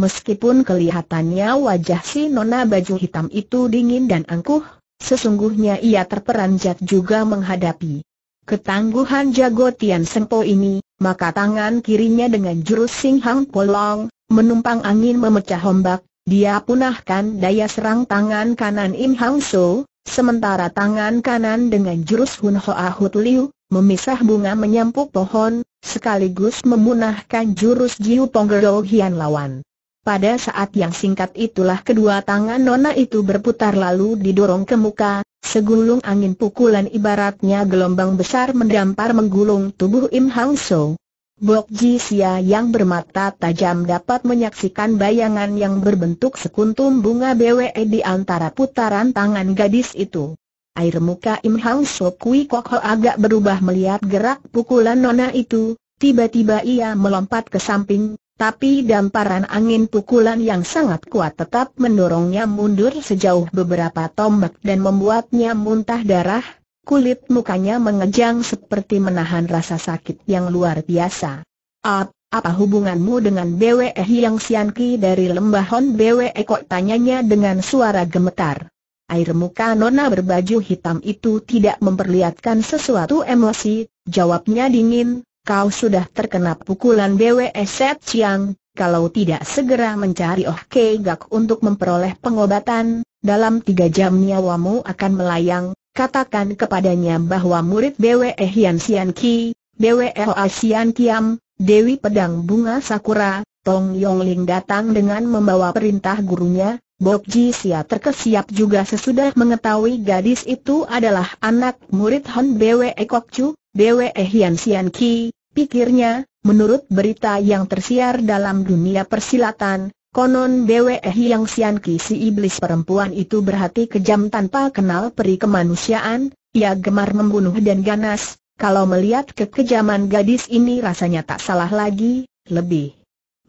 Meskipun kelihatannya wajah si nona baju hitam itu dingin dan angkuh, sesungguhnya ia terperanjat juga menghadapi ketangguhan jago Tian Seng Po ini. Maka tangan kirinya dengan jurus Sing Hang Polong, menumpang angin memecah ombak. Dia punahkan daya serang tangan kanan Im Hang Soo, sementara tangan kanan dengan jurus Hun Hoa Hut Liu, memisah bunga menyampuk pohon, sekaligus memunahkan jurus Jiu Ponggero Hian lawan. Pada saat yang singkat itulah kedua tangan nona itu berputar lalu didorong ke muka. Segulung angin pukulan ibaratnya gelombang besar mendampar menggulung tubuh Im Hang Soo. Bok Ji Sia yang bermata tajam dapat menyaksikan bayangan yang berbentuk sekuntum bunga BWE di antara putaran tangan gadis itu. Air muka Im Hang Suk Kui Kok Ho agak berubah melihat gerak pukulan nona itu. Tiba-tiba ia melompat ke samping, tapi damparan angin pukulan yang sangat kuat tetap mendorongnya mundur sejauh beberapa tombak dan membuatnya muntah darah. Kulit mukanya mengejang seperti menahan rasa sakit yang luar biasa. Apa hubunganmu dengan Bwe Hiang Sian Ki dari lembah Hon Bwe Kok? Tanyanya dengan suara gemetar. Air muka nona berbaju hitam itu tidak memperlihatkan sesuatu emosi, jawabnya dingin. Kau sudah terkena pukulan Bwe Set Chiang. Kalau tidak segera mencari Oh Kei Gak untuk memperoleh pengobatan, dalam 3 jam nyawamu akan melayang. Katakan kepadanya bahwa murid Bwe Hian Sian Ki, Bwe Hoa Sian Kiam, Dewi Pedang Bunga Sakura, Tong Yong Ling datang dengan membawa perintah gurunya. Bok Ji Sia terkesiap juga sesudah mengetahui gadis itu adalah anak murid Hon Bwe Kok Chu, Bwe Hian Sian Ki. Pikirnya, menurut berita yang tersiar dalam dunia persilatan, konon Bwe Hiang Sian Ki si iblis perempuan itu berhati kejam tanpa kenal peri kemanusiaan. Ia gemar membunuh dan ganas. Kalau melihat kekejaman gadis ini rasanya tak salah lagi. Lebih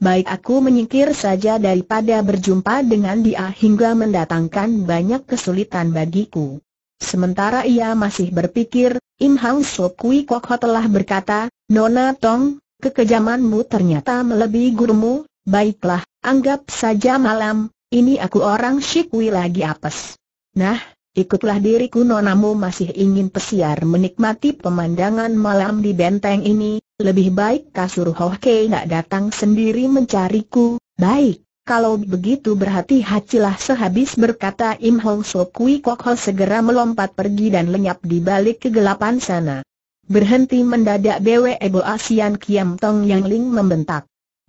baik aku menyingkir saja daripada berjumpa dengan dia hingga mendatangkan banyak kesulitan bagiku. Sementara ia masih berpikir, Im Hang Suk Kui Kok Ho telah berkata, Nona Tong, kekejamanmu ternyata melebihi gurumu. Baiklah, anggap saja malam ini aku orang Shikwi lagi apes. Nah, ikutlah diriku. Nonamu masih ingin pesiar menikmati pemandangan malam di benteng ini. Lebih baik kasur Hoh Kei nak datang sendiri mencariku. Baik, kalau begitu berhati-hatilah. Sehabis berkata Im Hang Suk Kui Kok Ho segera melompat pergi dan lenyap di balik kegelapan sana. Berhenti mendadak Bwe Hoa Sian Kiam Tong Yang Ling membentak.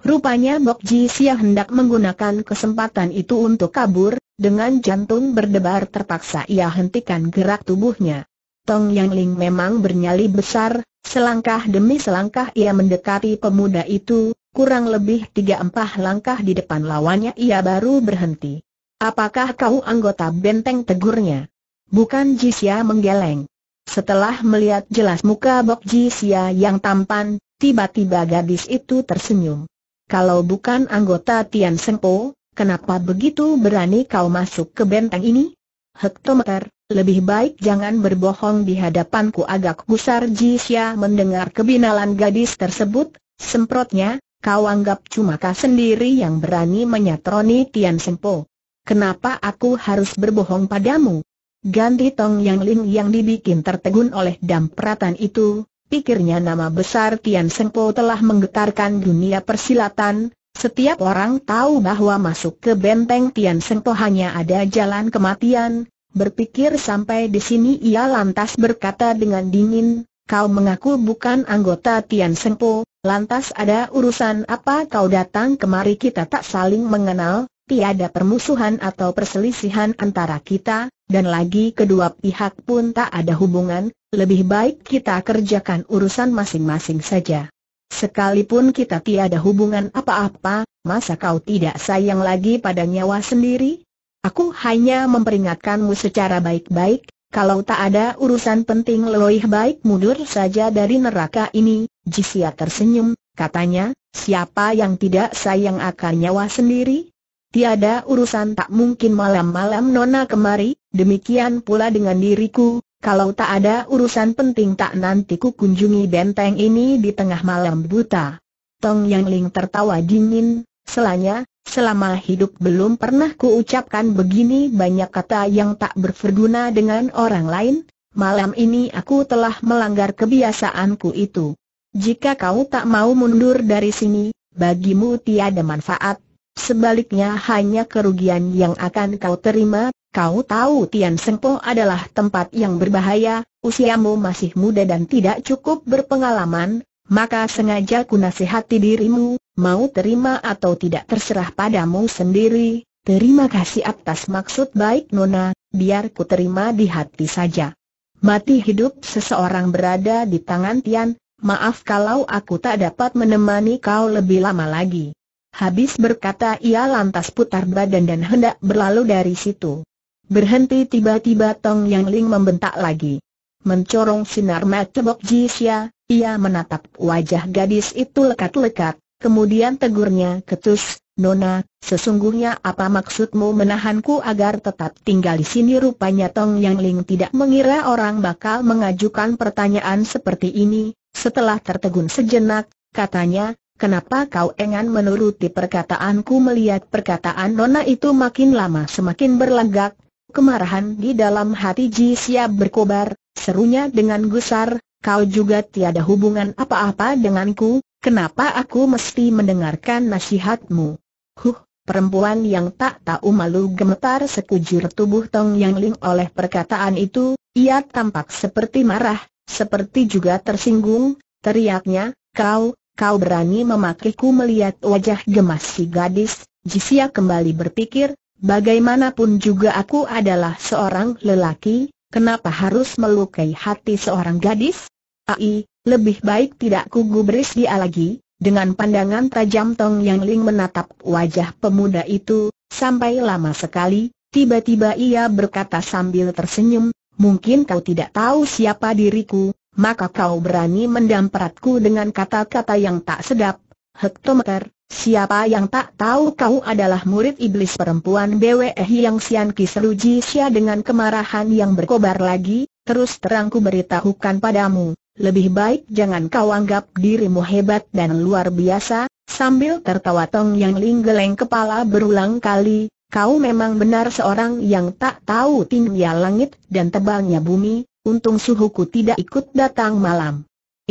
Rupanya Bok Ji Sia hendak menggunakan kesempatan itu untuk kabur. Dengan jantung berdebar terpaksa ia hentikan gerak tubuhnya. Tong Yang Ling memang bernyali besar. Selangkah demi selangkah ia mendekati pemuda itu. Kurang lebih 3-4 langkah di depan lawannya ia baru berhenti. Apakah kau anggota benteng? tegurnya. Bukan, Ji Sia menggeleng. Setelah melihat jelas muka Bok Ji Sia yang tampan, tiba-tiba gadis itu tersenyum. Kalau bukan anggota Tian Sengpo, kenapa begitu berani kau masuk ke benteng ini? Hektometer, lebih baik jangan berbohong di hadapanku, agak gusar Ji Sia mendengar kebinalan gadis tersebut. Semprotnya, kau anggap cuma kau sendiri yang berani menyatroni Tian Sengpo. Kenapa aku harus berbohong padamu? Ganti Tong Yang Ling yang dibikin tertegun oleh dampratan itu. Pikirnya nama besar Tian Sengpo telah menggetarkan dunia persilatan. Setiap orang tahu bahwa masuk ke benteng Tian Sengpo hanya ada jalan kematian. Berpikir sampai di sini ia lantas berkata dengan dingin, kau mengaku bukan anggota Tian Sengpo, lantas ada urusan apa kau datang kemari? Kita tak saling mengenal, tiada permusuhan atau perselisihan antara kita, dan lagi kedua pihak pun tak ada hubungan. Lebih baik kita kerjakan urusan masing-masing saja. Sekalipun kita tiada hubungan apa-apa, masa kau tidak sayang lagi pada nyawa sendiri? Aku hanya memperingatkanmu secara baik-baik, kalau tak ada urusan penting lebih baik mundur saja dari neraka ini. Ji Sia tersenyum, katanya, siapa yang tidak sayang akan nyawa sendiri? Tiada urusan tak mungkin malam-malam nona kemari, demikian pula dengan diriku. Kalau tak ada urusan penting tak nanti ku kunjungi benteng ini di tengah malam buta. Tong Yang Ling tertawa dingin, selanya, selama hidup belum pernah ku ucapkan begini banyak kata yang tak berguna dengan orang lain. Malam ini aku telah melanggar kebiasaanku itu. Jika kau tak mau mundur dari sini, bagimu tiada manfaat. Sebaliknya hanya kerugian yang akan kau terima. Kau tahu Tian Sengpo adalah tempat yang berbahaya, usiamu masih muda dan tidak cukup berpengalaman, maka sengaja ku nasihati dirimu, mau terima atau tidak terserah padamu sendiri. Terima kasih atas maksud baik nona, biar ku terima di hati saja. Mati hidup seseorang berada di tangan Tian, maaf kalau aku tak dapat menemani kau lebih lama lagi. Habis berkata ia lantas putar badan dan hendak berlalu dari situ. Berhenti. Tiba-tiba Tong Yang Ling membentak lagi. Mencorong sinar mata Bok Ji Sia, ia menatap wajah gadis itu lekat-lekat, kemudian tegurnya ketus, "Nona, sesungguhnya apa maksudmu menahanku agar tetap tinggal di sini?" Rupanya Tong Yang Ling tidak mengira orang bakal mengajukan pertanyaan seperti ini. Setelah tertegun sejenak, katanya, "Kenapa kau enggan menuruti perkataanku?" Melihat perkataan Nona itu makin lama semakin berlenggak, kemarahan di dalam hati Ji Sia berkobar. Serunya dengan gusar, "Kau juga tiada hubungan apa-apa denganku, kenapa aku mesti mendengarkan nasihatmu?" "Huh!" Perempuan yang tak tahu malu gemetar sekujur tubuh Tong Yang Ling oleh perkataan itu. Ia tampak seperti marah, seperti juga tersinggung. Teriaknya, "Kau berani memakiku?" Melihat wajah gemas si gadis, Ji Sia kembali berpikir, "Bagaimanapun juga aku adalah seorang lelaki. Kenapa harus melukai hati seorang gadis? Ai, lebih baik tidak kugubris dia lagi." Dengan pandangan tajam Tong Yang Ling menatap wajah pemuda itu sampai lama sekali. Tiba-tiba ia berkata sambil tersenyum, "Mungkin kau tidak tahu siapa diriku, maka kau berani mendampratku dengan kata-kata yang tak sedap. Hektometer, siapa yang tak tahu kau adalah murid iblis perempuan Bwe Hyang Sian Ki?" Seru Ji Sia dengan kemarahan yang berkobar lagi. "Terus terang ku beritahukan padamu, lebih baik jangan kau anggap dirimu hebat dan luar biasa." Sambil tertawa Tong Yang Ling geleng kepala berulang kali, "Kau memang benar seorang yang tak tahu tingginya langit dan tebalnya bumi. Untung suhuku tidak ikut datang malam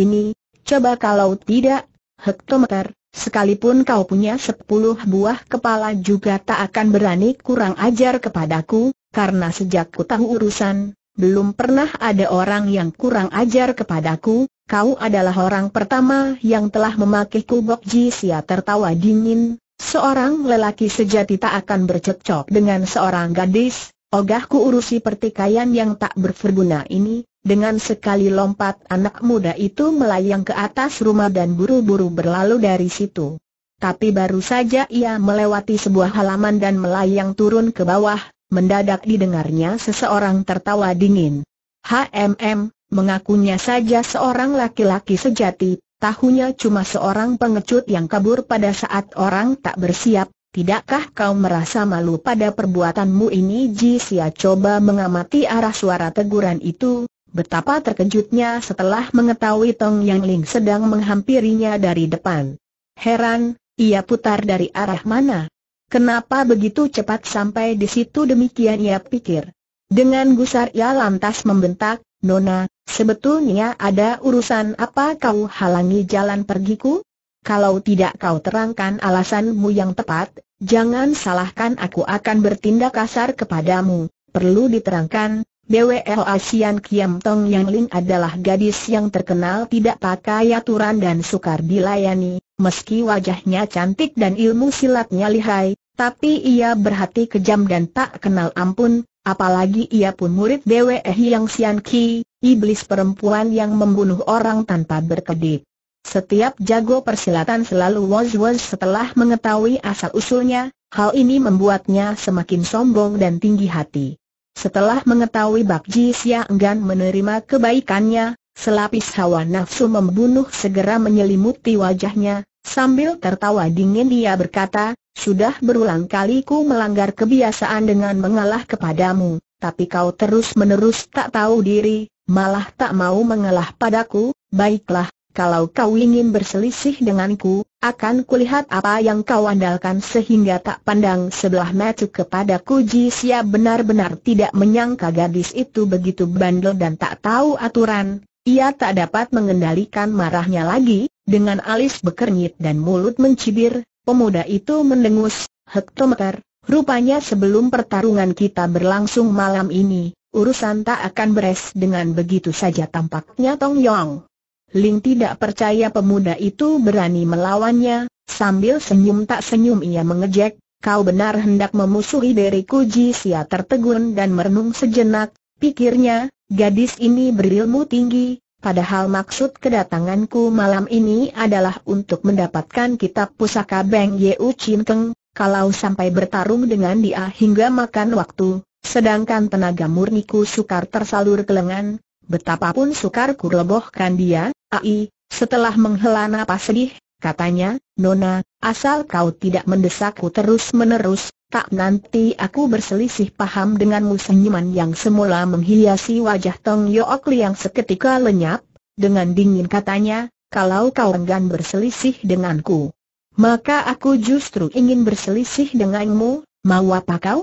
ini. Coba kalau tidak, hektometer, sekalipun kau punya 10 buah kepala juga tak akan berani kurang ajar kepadaku, karena sejak ku tahu urusan, belum pernah ada orang yang kurang ajar kepadaku. Kau adalah orang pertama yang telah memakiku." Bok Ji Sia tertawa dingin, "Seorang lelaki sejati tak akan bercekcok dengan seorang gadis. Ogah ku urusi pertikaian yang tak berguna ini." Dengan sekali lompat anak muda itu melayang ke atas rumah dan buru-buru berlalu dari situ. Tapi baru saja ia melewati sebuah halaman dan melayang turun ke bawah, mendadak didengarnya seseorang tertawa dingin. "Hmm, mengakunya saja seorang laki-laki sejati, tahunya cuma seorang pengecut yang kabur pada saat orang tak bersiap. Tidakkah kau merasa malu pada perbuatanmu ini?" Ji Sia coba mengamati arah suara teguran itu. Betapa terkejutnya setelah mengetahui Tong Yang Ling sedang menghampirinya dari depan. Heran, ia putar dari arah mana. Kenapa begitu cepat sampai di situ? Demikian ia pikir. Dengan gusar ia lantas membentak, "Nona, sebetulnya ada urusan apa kau halangi jalan pergiku? Kalau tidak kau terangkan alasanmu yang tepat, jangan salahkan aku akan bertindak kasar kepadamu." "Perlu diterangkan, Bwe Asian Kiam." Tong Yang Ling adalah gadis yang terkenal tidak pakai aturan dan sukar dilayani. Meski wajahnya cantik dan ilmu silatnya lihai, tapi ia berhati kejam dan tak kenal ampun. Apalagi ia pun murid Bwe Hyang Sian Ki, iblis perempuan yang membunuh orang tanpa berkedip. Setiap jago persilatan selalu was-was setelah mengetahui asal-usulnya. Hal ini membuatnya semakin sombong dan tinggi hati. Setelah mengetahui Bok Ji Sia enggan menerima kebaikannya, selapis hawa nafsu membunuh segera menyelimuti wajahnya. Sambil tertawa dingin dia berkata, "Sudah berulang kali ku melanggar kebiasaan dengan mengalah kepadamu, tapi kau terus-menerus tak tahu diri, malah tak mau mengalah padaku. Baiklah, kalau kau ingin berselisih denganku, akan kulihat apa yang kau andalkan sehingga tak pandang sebelah mata kepadaku." Ji Sia benar-benar tidak menyangka gadis itu begitu bandel dan tak tahu aturan. Ia tak dapat mengendalikan marahnya lagi. Dengan alis bekernyit dan mulut mencibir, pemuda itu mendengus, "Hektometer, rupanya sebelum pertarungan kita berlangsung malam ini, urusan tak akan beres dengan begitu saja." Tampaknya Tong Yang Ling tidak percaya pemuda itu berani melawannya. Sambil senyum tak senyum ia mengejek, "Kau benar hendak memusuhi diriku?" Ji Sia tertegun dan merenung sejenak. Pikirnya, gadis ini berilmu tinggi, padahal maksud kedatanganku malam ini adalah untuk mendapatkan kitab pusaka Beng Yeu Chin Keng. Kalau sampai bertarung dengan dia hingga makan waktu, Sedangkan tenaga murniku sukar tersalur ke lengan, betapapun sukar ku lebohkan dia. Ai, setelah menghela napas sedih, katanya, "Nona, asal kau tidak mendesakku terus-menerus, tak nanti aku berselisih paham denganmu." Senyuman yang semula menghiasi wajah Tong Yok Liang seketika lenyap. Dengan dingin katanya, "Kalau kau enggan berselisih denganku, maka aku justru ingin berselisih denganmu. Mau apa kau?"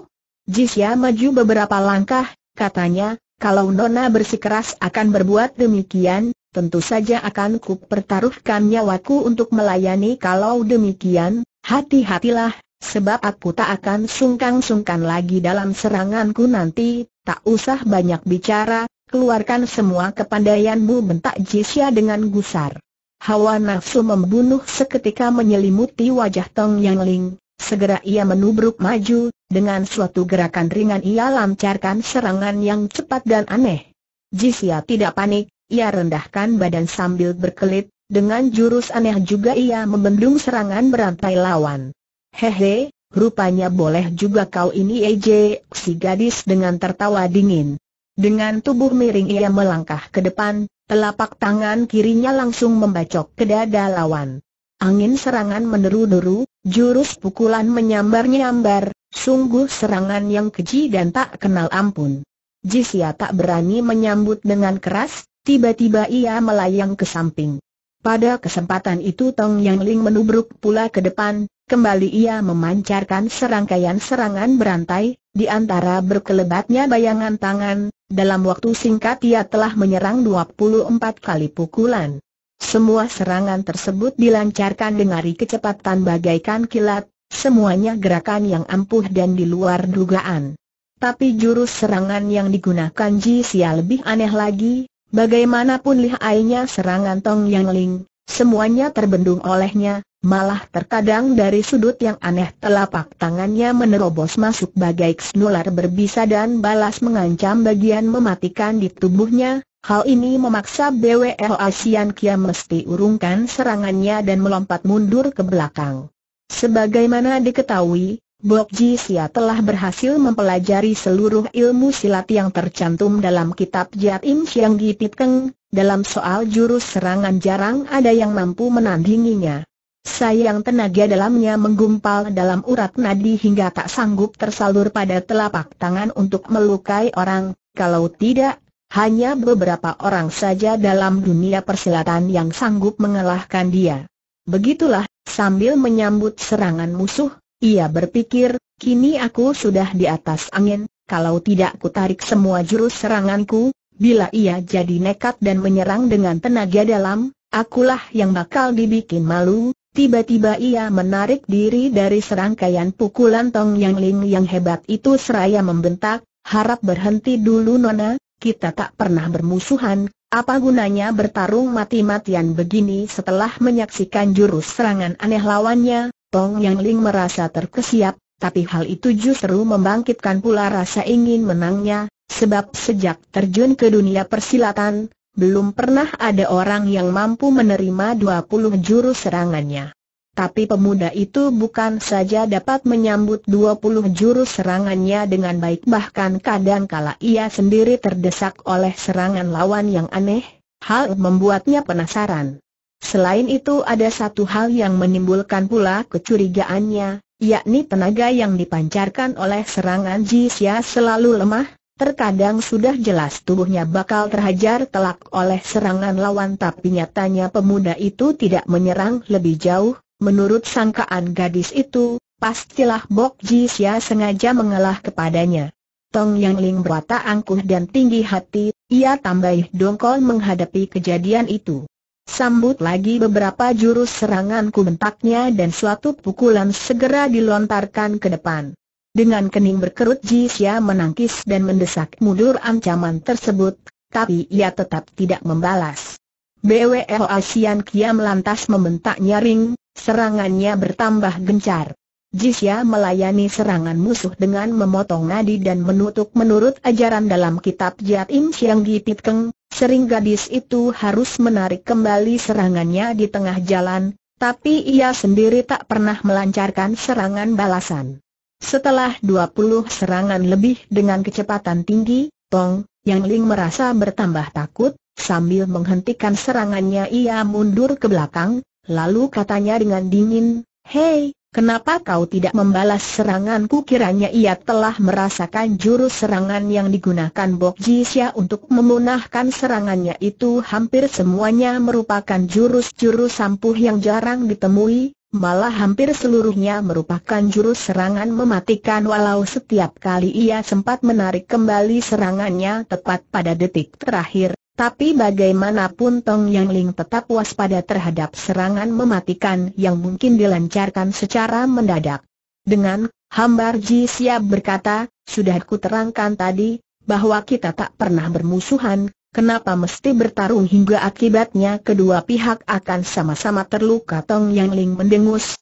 Jisya maju beberapa langkah, katanya, "Kalau Nona bersikeras akan berbuat demikian, tentu saja akan ku pertaruhkan nyawaku untuk melayani. Kalau demikian, hati-hatilah, sebab aku tak akan sungkan-sungkan lagi dalam seranganku nanti. Tak usah banyak bicara, keluarkan semua kepandaianmu," bentak Jisya dengan gusar. Hawa nafsu membunuh seketika menyelimuti wajah Tong Yang Ling. Segera ia menubruk maju, dengan suatu gerakan ringan ia lancarkan serangan yang cepat dan aneh. Jisya tidak panik. Ia rendahkan badan sambil berkelit, dengan jurus aneh juga ia membendung serangan berantai lawan. "Hehe, rupanya boleh juga kau ini ejek," si gadis dengan tertawa dingin. Dengan tubuh miring ia melangkah ke depan, telapak tangan kirinya langsung membacok ke dada lawan. Angin serangan menderu-deru, jurus pukulan menyambar-nyambar, sungguh serangan yang keji dan tak kenal ampun. Jisya tak berani menyambut dengan keras. Tiba-tiba ia melayang ke samping. Pada kesempatan itu Tong Yang Ling menubruk pula ke depan. Kembali ia memancarkan serangkaian serangan berantai. Di antara berkelebatnya bayangan tangan, dalam waktu singkat ia telah menyerang 24 kali pukulan. Semua serangan tersebut dilancarkan dengan kecepatan bagaikan kilat. Semuanya gerakan yang ampuh dan di luar dugaan. Tapi jurus serangan yang digunakan Jisya lebih aneh lagi. Bagaimanapun lihainya serangan Tong Yang Ling, semuanya terbendung olehnya, malah terkadang dari sudut yang aneh telapak tangannya menerobos masuk bagai senular berbisa dan balas mengancam bagian mematikan di tubuhnya. Hal ini memaksa Bwe Asian Kia mesti urungkan serangannya dan melompat mundur ke belakang. Sebagaimana diketahui, Bok Jisya telah berhasil mempelajari seluruh ilmu silat yang tercantum dalam kitab Jiat Im Siang Gitit Keng. Dalam soal jurus serangan jarang ada yang mampu menandinginya. Sayang tenaga dalamnya menggumpal dalam urat nadi hingga tak sanggup tersalur pada telapak tangan untuk melukai orang. Kalau tidak, hanya beberapa orang saja dalam dunia persilatan yang sanggup mengalahkan dia. Begitulah, sambil menyambut serangan musuh, ia berpikir, "Kini aku sudah di atas angin, kalau tidak ku tarik semua jurus seranganku." Bila ia jadi nekat dan menyerang dengan tenaga dalam, akulah yang bakal dibikin malu. Tiba-tiba ia menarik diri dari serangkaian pukulan Tong Yang Ling yang hebat itu seraya membentak, "Harap berhenti dulu Nona, kita tak pernah bermusuhan. Apa gunanya bertarung mati-matian begini?" Setelah menyaksikan jurus serangan aneh lawannya, Tong Yang Ling merasa terkesiap, tapi hal itu justru membangkitkan pula rasa ingin menangnya, sebab sejak terjun ke dunia persilatan, belum pernah ada orang yang mampu menerima 20 jurus serangannya. Tapi pemuda itu bukan saja dapat menyambut 20 jurus serangannya dengan baik, bahkan kadangkala ia sendiri terdesak oleh serangan lawan yang aneh, hal membuatnya penasaran. Selain itu ada satu hal yang menimbulkan pula kecurigaannya, yakni tenaga yang dipancarkan oleh serangan Jisya selalu lemah, terkadang sudah jelas tubuhnya bakal terhajar telak oleh serangan lawan tapi nyatanya pemuda itu tidak menyerang lebih jauh. Menurut sangkaan gadis itu, pastilah Bok Jisya sengaja mengalah kepadanya. Tong Yang Ling berwatak angkuh dan tinggi hati, ia tambah dongkol menghadapi kejadian itu. "Sambut lagi beberapa jurus seranganku," bentaknya, dan suatu pukulan segera dilontarkan ke depan. Dengan kening berkerut Jisya menangkis dan mendesak mundur ancaman tersebut, tapi ia tetap tidak membalas. Bwe Asian Kia lantas membentak nyaring, serangannya bertambah gencar. Jisya melayani serangan musuh dengan memotong nadi dan menutup. Menurut ajaran dalam kitab Jiat Im Siang Gitit Keng, sering gadis itu harus menarik kembali serangannya di tengah jalan, tapi ia sendiri tak pernah melancarkan serangan balasan. Setelah 20 serangan lebih dengan kecepatan tinggi, Tong Yang Ling merasa bertambah takut. Sambil menghentikan serangannya ia mundur ke belakang, lalu katanya dengan dingin, "Hei, kenapa kau tidak membalas seranganku?" Kiranya ia telah merasakan jurus serangan yang digunakan Bok Ji Sia untuk memunahkan serangannya itu hampir semuanya merupakan jurus-jurus ampuh yang jarang ditemui. Malah hampir seluruhnya merupakan jurus serangan mematikan, walau setiap kali ia sempat menarik kembali serangannya tepat pada detik terakhir. Tapi bagaimanapun Tong Yang Ling tetap waspada terhadap serangan mematikan yang mungkin dilancarkan secara mendadak. Dengan hambar Ji Sia berkata, "Sudah ku terangkan tadi, bahwa kita tak pernah bermusuhan. Kenapa mesti bertarung hingga akibatnya kedua pihak akan sama-sama terluka?" Tong Yang Ling mendengus,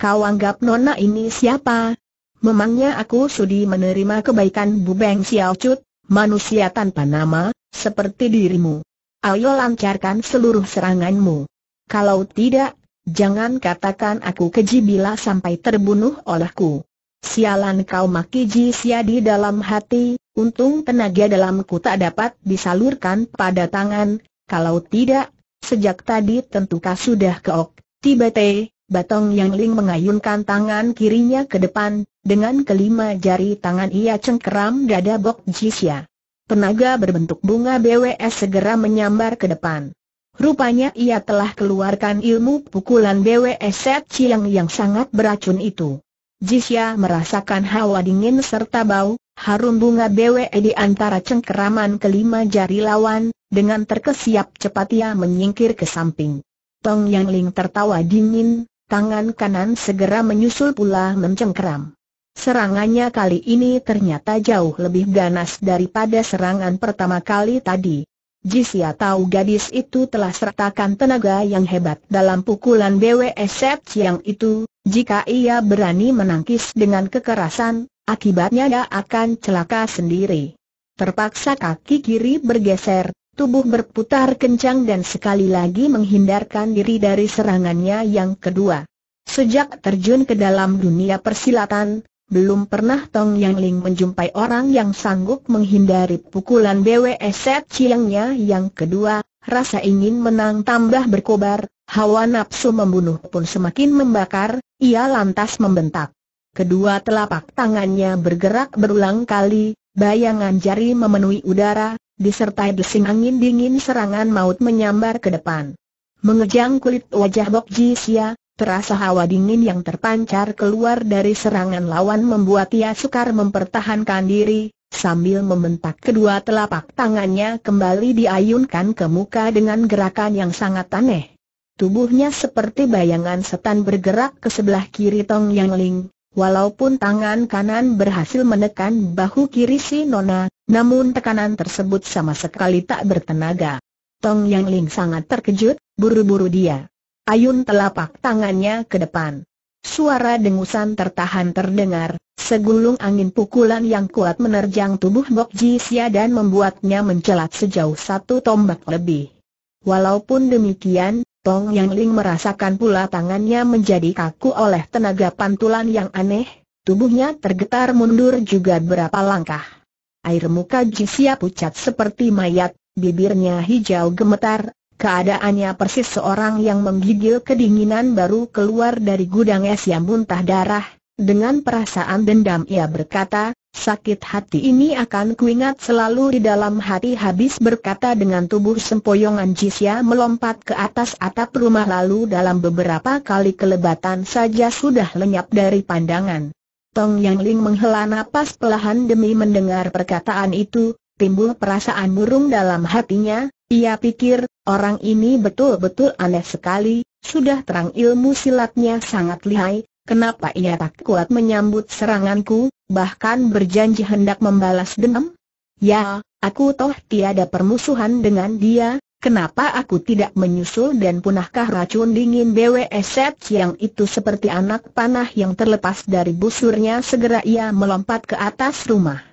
"Kau anggap nona ini siapa? Memangnya aku sudi menerima kebaikan Bu Beng Xiao Cut, manusia tanpa nama, seperti dirimu? Ayo lancarkan seluruh seranganmu. Kalau tidak, jangan katakan aku keji bila sampai terbunuh olehku." "Sialan kau," maki Ji Sia di dalam hati. "Untung tenaga dalamku tak dapat disalurkan pada tangan, kalau tidak, sejak tadi tentukah sudah keok." Tiba-tiba Tong Yang Ling mengayunkan tangan kirinya ke depan, dengan kelima jari tangan ia cengkeram dada Bok Ji Sia. Tenaga berbentuk bunga BWS segera menyambar ke depan. Rupanya ia telah keluarkan ilmu pukulan BWS Set Chiang yang sangat beracun itu. Ji Sia merasakan hawa dingin serta bau harum bunga BWE di antara cengkeraman kelima jari lawan. Dengan terkesiap cepat ia menyingkir ke samping. Tong Yang Ling tertawa dingin, tangan kanan segera menyusul pula mencengkeram. Serangannya kali ini ternyata jauh lebih ganas daripada serangan pertama kali tadi. Ji Sia tahu gadis itu telah sertakan tenaga yang hebat dalam pukulan BWE Set Chiang itu. Jika ia berani menangkis dengan kekerasan, akibatnya dia akan celaka sendiri. Terpaksa kaki kiri bergeser, tubuh berputar kencang dan sekali lagi menghindarkan diri dari serangannya yang kedua. Sejak terjun ke dalam dunia persilatan, belum pernah Tong Yang Ling menjumpai orang yang sanggup menghindari pukulan BWE Set Chiangnya yang kedua. Rasa ingin menang tambah berkobar, hawa nafsu membunuh pun semakin membakar. Ia lantas membentak. Kedua telapak tangannya bergerak berulang kali, bayangan jari memenuhi udara, disertai desing angin dingin serangan maut menyambar ke depan. Mengejang kulit wajah Bok Ji Sia, terasa hawa dingin yang terpancar keluar dari serangan lawan membuat ia sukar mempertahankan diri. Sambil membentak kedua telapak tangannya kembali diayunkan ke muka dengan gerakan yang sangat aneh. Tubuhnya seperti bayangan setan bergerak ke sebelah kiri Tong Yang Ling. Walaupun tangan kanan berhasil menekan bahu kiri si nona, namun tekanan tersebut sama sekali tak bertenaga. Tong Yang Ling sangat terkejut, buru-buru dia ayun telapak tangannya ke depan. Suara dengusan tertahan terdengar, segulung angin pukulan yang kuat menerjang tubuh Bok Ji Sia dan membuatnya mencelat sejauh satu tombak lebih. Walaupun demikian, Tong Yang Ling merasakan pula tangannya menjadi kaku oleh tenaga pantulan yang aneh, tubuhnya tergetar mundur juga berapa langkah. Air muka Ji Sia pucat seperti mayat, bibirnya hijau gemetar, keadaannya persis seorang yang menggigil kedinginan baru keluar dari gudang es yang muntah darah. Dengan perasaan dendam ia berkata, "Sakit hati ini akan kuingat selalu." Di dalam hati habis berkata dengan tubuh sempoyongan Ji Sia melompat ke atas atap rumah lalu dalam beberapa kali kelebatan saja sudah lenyap dari pandangan. Tong Yang Ling menghela napas perlahan demi mendengar perkataan itu, timbul perasaan murung dalam hatinya. Ia pikir, orang ini betul-betul aneh sekali, sudah terang ilmu silatnya sangat lihai. Kenapa ia tak kuat menyambut seranganku, bahkan berjanji hendak membalas dendam? Ya, aku toh tiada permusuhan dengan dia, kenapa aku tidak menyusul dan punahkah racun dingin BWS Set Chiang itu seperti anak panah yang terlepas dari busurnya? Segera ia melompat ke atas rumah.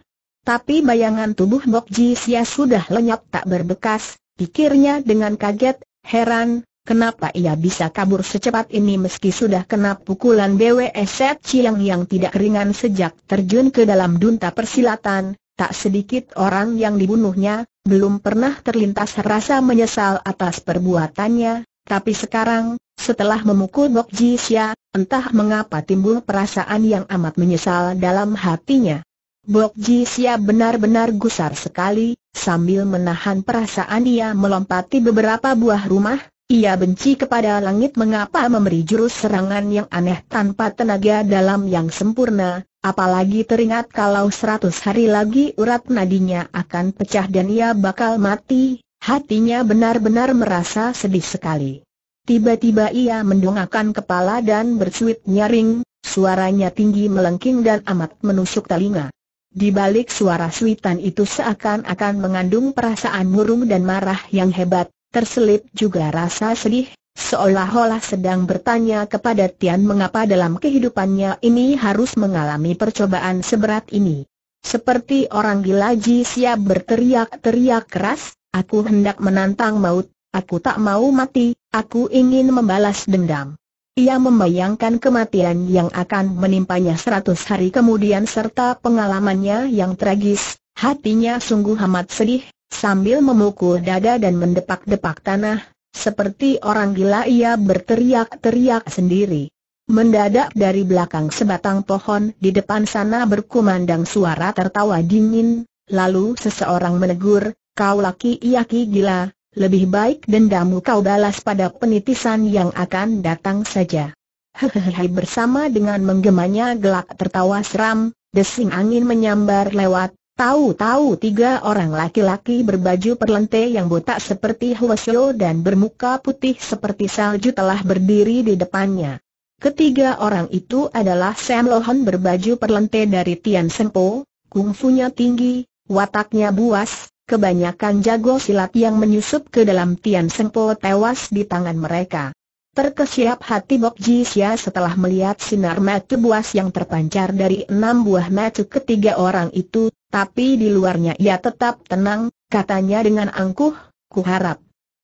Tapi bayangan tubuh Bok Ji Sia sudah lenyap tak berbekas, pikirnya dengan kaget, heran. Kenapa ia bisa kabur secepat ini meski sudah kena pukulan BWS Chiang yang tidak ringan sejak terjun ke dalam dunia persilatan? Tak sedikit orang yang dibunuhnya, belum pernah terlintas rasa menyesal atas perbuatannya. Tapi sekarang, setelah memukul Bok Ji Sia, entah mengapa timbul perasaan yang amat menyesal dalam hatinya. Bok Ji Sia benar-benar gusar sekali. Sambil menahan perasaan ia melompati beberapa buah rumah. Ia benci kepada langit mengapa memberi jurus serangan yang aneh tanpa tenaga dalam yang sempurna. Apalagi teringat kalau 100 hari lagi urat nadinya akan pecah dan ia bakal mati. Hatinya benar-benar merasa sedih sekali. Tiba-tiba ia mendongakkan kepala dan bersuit nyaring, suaranya tinggi melengking dan amat menusuk telinga. Di balik suara suitan itu seakan-akan mengandung perasaan murung dan marah yang hebat, terselip juga rasa sedih, seolah-olah sedang bertanya kepada Tian mengapa dalam kehidupannya ini harus mengalami percobaan seberat ini. Seperti orang gila Ji Sia berteriak-teriak keras, "Aku hendak menantang maut, aku tak mau mati, aku ingin membalas dendam." Ia membayangkan kematian yang akan menimpanya 100 hari kemudian serta pengalamannya yang tragis, hatinya sungguh amat sedih, sambil memukul dada dan mendepak-depak tanah, seperti orang gila ia berteriak-teriak sendiri. Mendadak dari belakang sebatang pohon di depan sana berkumandang suara tertawa dingin, lalu seseorang menegur, "Kau laki-laki gila, lebih baik dendammu kau balas pada penitisan yang akan datang saja." Hehehe, bersama dengan menggemanya gelak tertawa seram, desing angin menyambar lewat. Tahu-tahu 3 orang laki-laki berbaju perlente yang botak seperti Hwasyo dan bermuka putih seperti salju telah berdiri di depannya. K3 orang itu adalah Sam Lohon berbaju perlente dari Tian Senpo, kungfunya tinggi, wataknya buas. Kebanyakan jago silat yang menyusup ke dalam Tian Senpo tewas di tangan mereka. Terkesiap hati Bok Ji Sia setelah melihat sinar mata buas yang terpancar dari 6 buah mata k3 orang itu, tapi di luarnya ia tetap tenang, katanya dengan angkuh, "Kuharap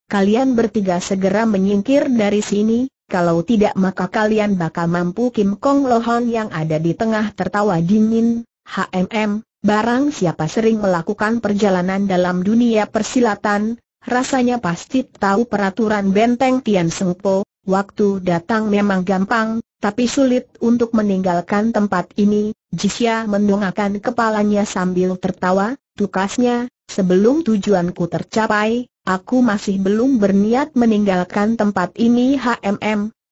kalian bertiga segera menyingkir dari sini, kalau tidak maka kalian bakal mampu." Kim Kong Lohon yang ada di tengah tertawa dingin, Barang siapa sering melakukan perjalanan dalam dunia persilatan, rasanya pasti tahu peraturan benteng Tian Senpo. Waktu datang memang gampang, tapi sulit untuk meninggalkan tempat ini." Ji Sia mendongakkan kepalanya sambil tertawa, "Tukasnya, sebelum tujuanku tercapai, aku masih belum berniat meninggalkan tempat ini.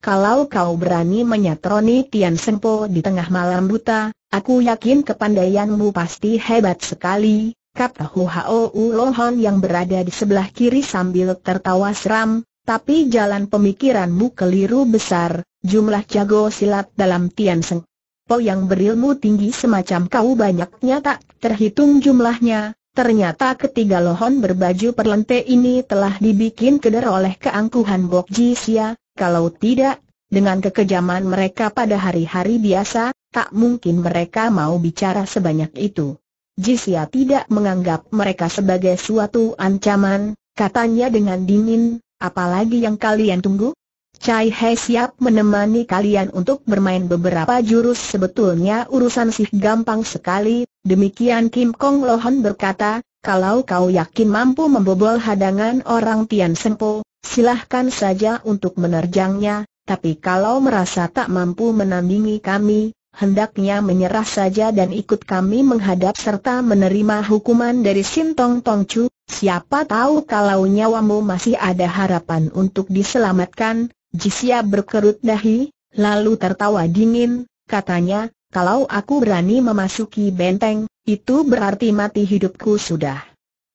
Kalau kau berani menyatroni Tian Senpo di tengah malam buta, aku yakin kepandaianmu pasti hebat sekali," kata Huo Lohon yang berada di sebelah kiri sambil tertawa seram, "tapi jalan pemikiranmu keliru besar. Jumlah jago silat dalam Tian Senpo yang berilmu tinggi semacam kau banyaknya tak terhitung jumlahnya. Ternyata ketiga Lohon berbaju perlente ini telah dibikin keder oleh keangkuhan Bok Ji Sia. Kalau tidak, dengan kekejaman mereka pada hari-hari biasa, tak mungkin mereka mau bicara sebanyak itu." Ji Sia tidak menganggap mereka sebagai suatu ancaman, katanya dengan dingin, "Apalagi yang kalian tunggu? Cai He siap menemani kalian untuk bermain beberapa jurus. Sebetulnya urusan sih gampang sekali." Demikian Kim Kong Lohon berkata, "Kalau kau yakin mampu membobol hadangan orang Tian Senpo, silahkan saja untuk menerjangnya, tapi kalau merasa tak mampu menandingi kami, hendaknya menyerah saja dan ikut kami menghadap serta menerima hukuman dari Sin Tong Tong Chu. Siapa tahu kalau nyawamu masih ada harapan untuk diselamatkan." Ji Sia berkerut dahi, lalu tertawa dingin, katanya, "Kalau aku berani memasuki benteng, itu berarti mati hidupku sudah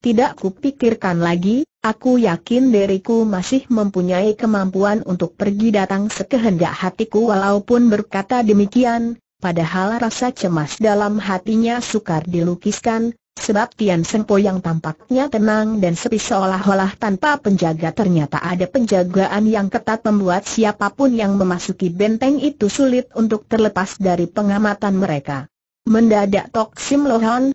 tidak kupikirkan lagi. Aku yakin diriku masih mempunyai kemampuan untuk pergi datang sekehendak hatiku." Walaupun berkata demikian, padahal rasa cemas dalam hatinya sukar dilukiskan, sebab Tian Senpo yang tampaknya tenang dan sepi seolah-olah tanpa penjaga, ternyata ada penjagaan yang ketat membuat siapapun yang memasuki benteng itu sulit untuk terlepas dari pengamatan mereka. Mendadak Tok Sim Lohan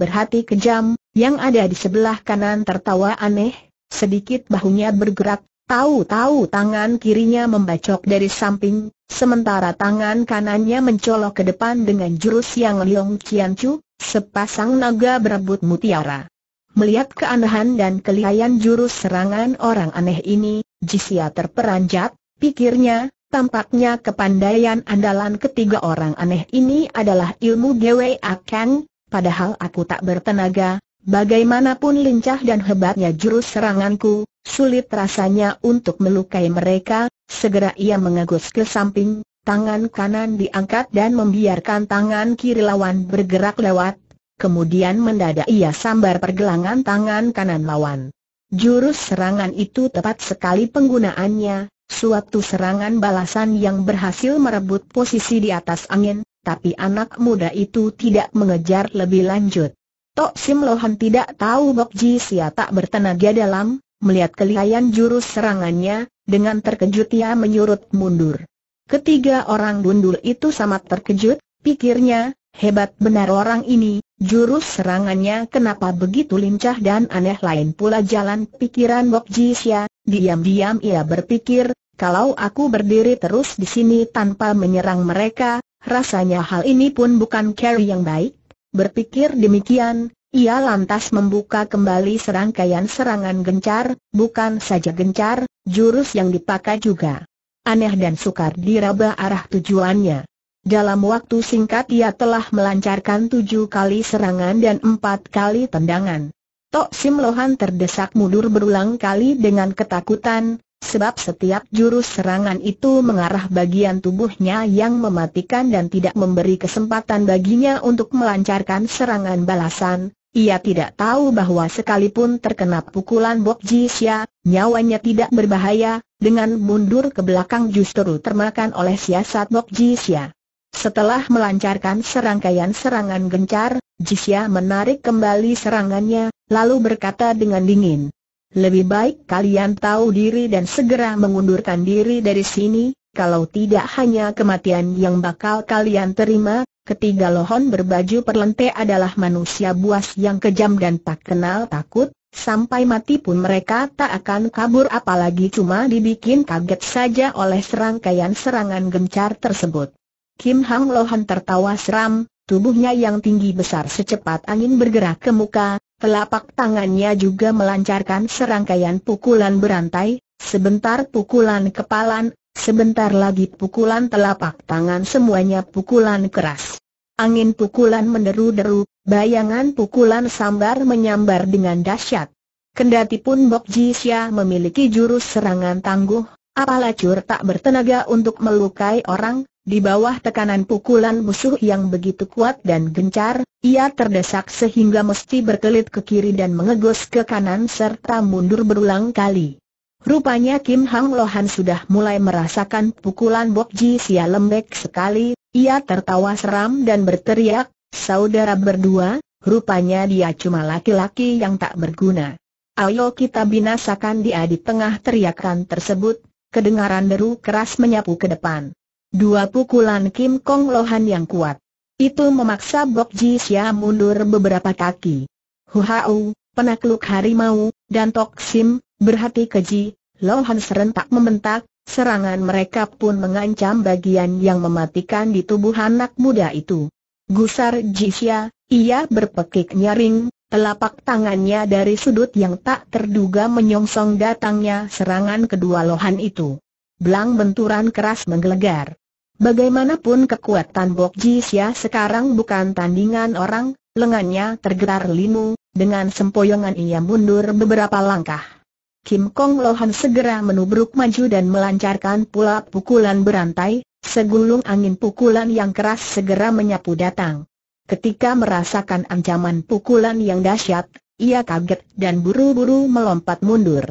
berhati kejam, yang ada di sebelah kanan tertawa aneh, sedikit bahunya bergerak, Tahu-tahu tangan kirinya membacok dari samping, sementara tangan kanannya mencolok ke depan dengan jurus yang Leong Kian Chu, sepasang naga berebut mutiara. Melihat keanehan dan kelihayan jurus serangan orang aneh ini, Jisia terperanjat, pikirnya, tampaknya kepandaian andalan ketiga orang aneh ini adalah ilmu Gwe Akang, padahal aku tak bertenaga, bagaimanapun lincah dan hebatnya jurus seranganku, sulit rasanya untuk melukai mereka. Segera ia mengagus ke samping, tangan kanan diangkat dan membiarkan tangan kiri lawan bergerak lewat, kemudian mendadak ia sambar pergelangan tangan kanan lawan. Jurus serangan itu tepat sekali penggunaannya. Suatu serangan balasan yang berhasil merebut posisi di atas angin, tapi anak muda itu tidak mengejar lebih lanjut. Tok Sim Lohan tidak tahu Bok Jisia tak bertenaga dalam, melihat kelihayan jurus serangannya, dengan terkejut ia menyurut mundur. Ketiga orang dundul itu sangat terkejut, pikirnya, hebat benar orang ini, jurus serangannya kenapa begitu lincah dan aneh. Lain pula jalan pikiran Bok Jisia, diam-diam ia berpikir, kalau aku berdiri terus di sini tanpa menyerang mereka, rasanya hal ini pun bukan cara yang baik. Berpikir demikian, ia lantas membuka kembali serangkaian serangan gencar. Bukan saja gencar, jurus yang dipakai juga aneh dan sukar diraba arah tujuannya. Dalam waktu singkat ia telah melancarkan 7 kali serangan dan 4 kali tendangan. Tok Sim Lohan terdesak mundur berulang kali dengan ketakutan, sebab setiap jurus serangan itu mengarah bagian tubuhnya yang mematikan dan tidak memberi kesempatan baginya untuk melancarkan serangan balasan. Ia tidak tahu bahwa sekalipun terkena pukulan Bok Jisia, nyawanya tidak berbahaya. Dengan mundur ke belakang justru termakan oleh siasat Bok Jisia. Setelah melancarkan serangkaian serangan gencar, Jisia menarik kembali serangannya, lalu berkata dengan dingin, lebih baik kalian tahu diri dan segera mengundurkan diri dari sini, kalau tidak hanya kematian yang bakal kalian terima. Ketiga Lohon berbaju perlente adalah manusia buas yang kejam dan tak kenal takut, sampai mati pun mereka tak akan kabur apalagi cuma dibikin kaget saja oleh serangkaian serangan gencar tersebut. Kim Hang Lohan tertawa seram, tubuhnya yang tinggi besar secepat angin bergerak ke muka. Telapak tangannya juga melancarkan serangkaian pukulan berantai, sebentar pukulan kepalan, sebentar lagi pukulan telapak tangan, semuanya pukulan keras. Angin pukulan menderu-deru, bayangan pukulan sambar menyambar dengan dahsyat. Kendati pun Bok Jisia memiliki jurus serangan tangguh, apalacur tak bertenaga untuk melukai orang. Di bawah tekanan pukulan musuh yang begitu kuat dan gencar, ia terdesak sehingga mesti berkelit ke kiri dan mengegus ke kanan serta mundur berulang kali. Rupanya Kim Hang Lohan sudah mulai merasakan pukulan Bok Jisia lembek sekali. Ia tertawa seram dan berteriak, saudara berdua, rupanya dia cuma laki-laki yang tak berguna. Ayo kita binasakan dia. Di tengah teriakan tersebut, kedengaran deru keras menyapu ke depan. 2 pukulan Kim Kong Lohan yang kuat itu memaksa Bok Jisia mundur beberapa kaki. Huhau, penakluk harimau, dan Tok Sim, berhati keji, Lohan serentak membentak. Serangan mereka pun mengancam bagian yang mematikan di tubuh anak muda itu. Gusar Jisia, ia berpekik nyaring, telapak tangannya dari sudut yang tak terduga menyongsong datangnya serangan kedua Lohan itu. Belang benturan keras menggelegar. Bagaimanapun kekuatan Bok Jisia sekarang bukan tandingan orang, lengannya tergetar linu, dengan sempoyongan ia mundur beberapa langkah. Kim Kong Lohan segera menubruk maju dan melancarkan pula pukulan berantai, segulung angin pukulan yang keras segera menyapu datang. Ketika merasakan ancaman pukulan yang dahsyat, ia kaget dan buru-buru melompat mundur.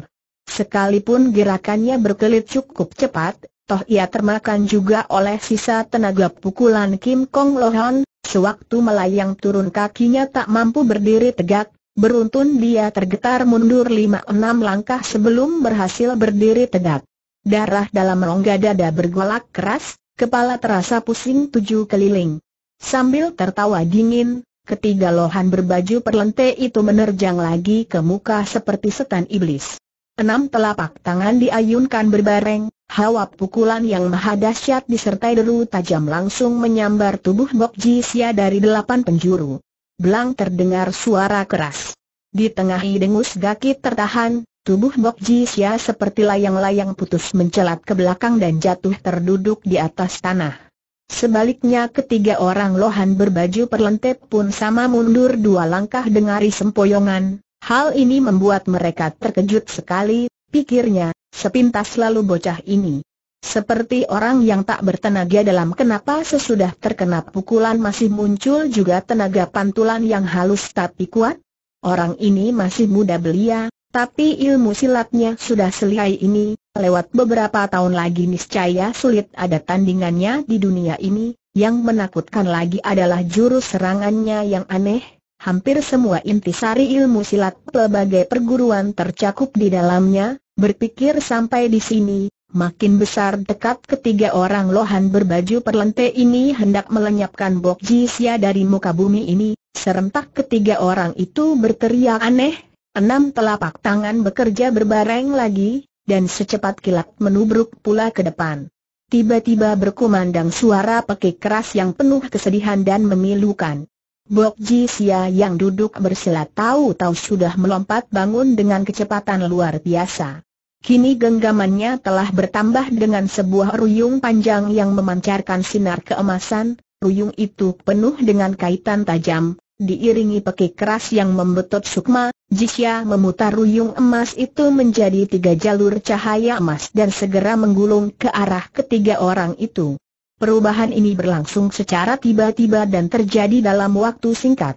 Sekalipun gerakannya berkelit cukup cepat, toh ia termakan juga oleh sisa tenaga pukulan Kim Kong Lohan. Sewaktu melayang turun kakinya tak mampu berdiri tegak, beruntun dia tergetar mundur 5-6 langkah sebelum berhasil berdiri tegak. Darah dalam rongga dada bergolak keras, kepala terasa pusing 7 keliling. Sambil tertawa dingin, ketiga Lohan berbaju perlente itu menerjang lagi ke muka seperti setan iblis. 6 telapak tangan diayunkan berbareng, hawa pukulan yang maha dahsyat disertai deru tajam langsung menyambar tubuh Bok Ji Sia dari 8 penjuru. Belang terdengar suara keras. Di tengah dengus gaki tertahan, tubuh Bok Ji Sia seperti layang-layang putus mencelat ke belakang dan jatuh terduduk di atas tanah. Sebaliknya ketiga orang lohan berbaju perlentep pun sama mundur 2 langkah dengari sempoyongan. Hal ini membuat mereka terkejut sekali, pikirnya, sepintas lalu bocah ini seperti orang yang tak bertenaga dalam, kenapa sesudah terkena pukulan masih muncul juga tenaga pantulan yang halus tapi kuat? Orang ini masih muda belia, tapi ilmu silatnya sudah selihai ini. Lewat beberapa tahun lagi niscaya sulit ada tandingannya di dunia ini. Yang menakutkan lagi adalah jurus serangannya yang aneh. Hampir semua intisari ilmu silat pelbagai perguruan tercakup di dalamnya. Berpikir sampai di sini, makin besar dekat ketiga orang lohan berbaju perlente ini hendak melenyapkan Bok Ji Sia dari muka bumi ini. Serentak ketiga orang itu berteriak aneh. 6 telapak tangan bekerja berbareng lagi, dan secepat kilat menubruk pula ke depan. Tiba-tiba berkumandang suara pekik keras yang penuh kesedihan dan memilukan. Bok Ji Sia yang duduk bersila tahu-tahu sudah melompat bangun dengan kecepatan luar biasa. Kini genggamannya telah bertambah dengan sebuah ruyung panjang yang memancarkan sinar keemasan. Ruyung itu penuh dengan kaitan tajam, diiringi pekik keras yang membetot sukma. Jisya memutar ruyung emas itu menjadi 3 jalur cahaya emas dan segera menggulung ke arah ketiga orang itu. Perubahan ini berlangsung secara tiba-tiba dan terjadi dalam waktu singkat.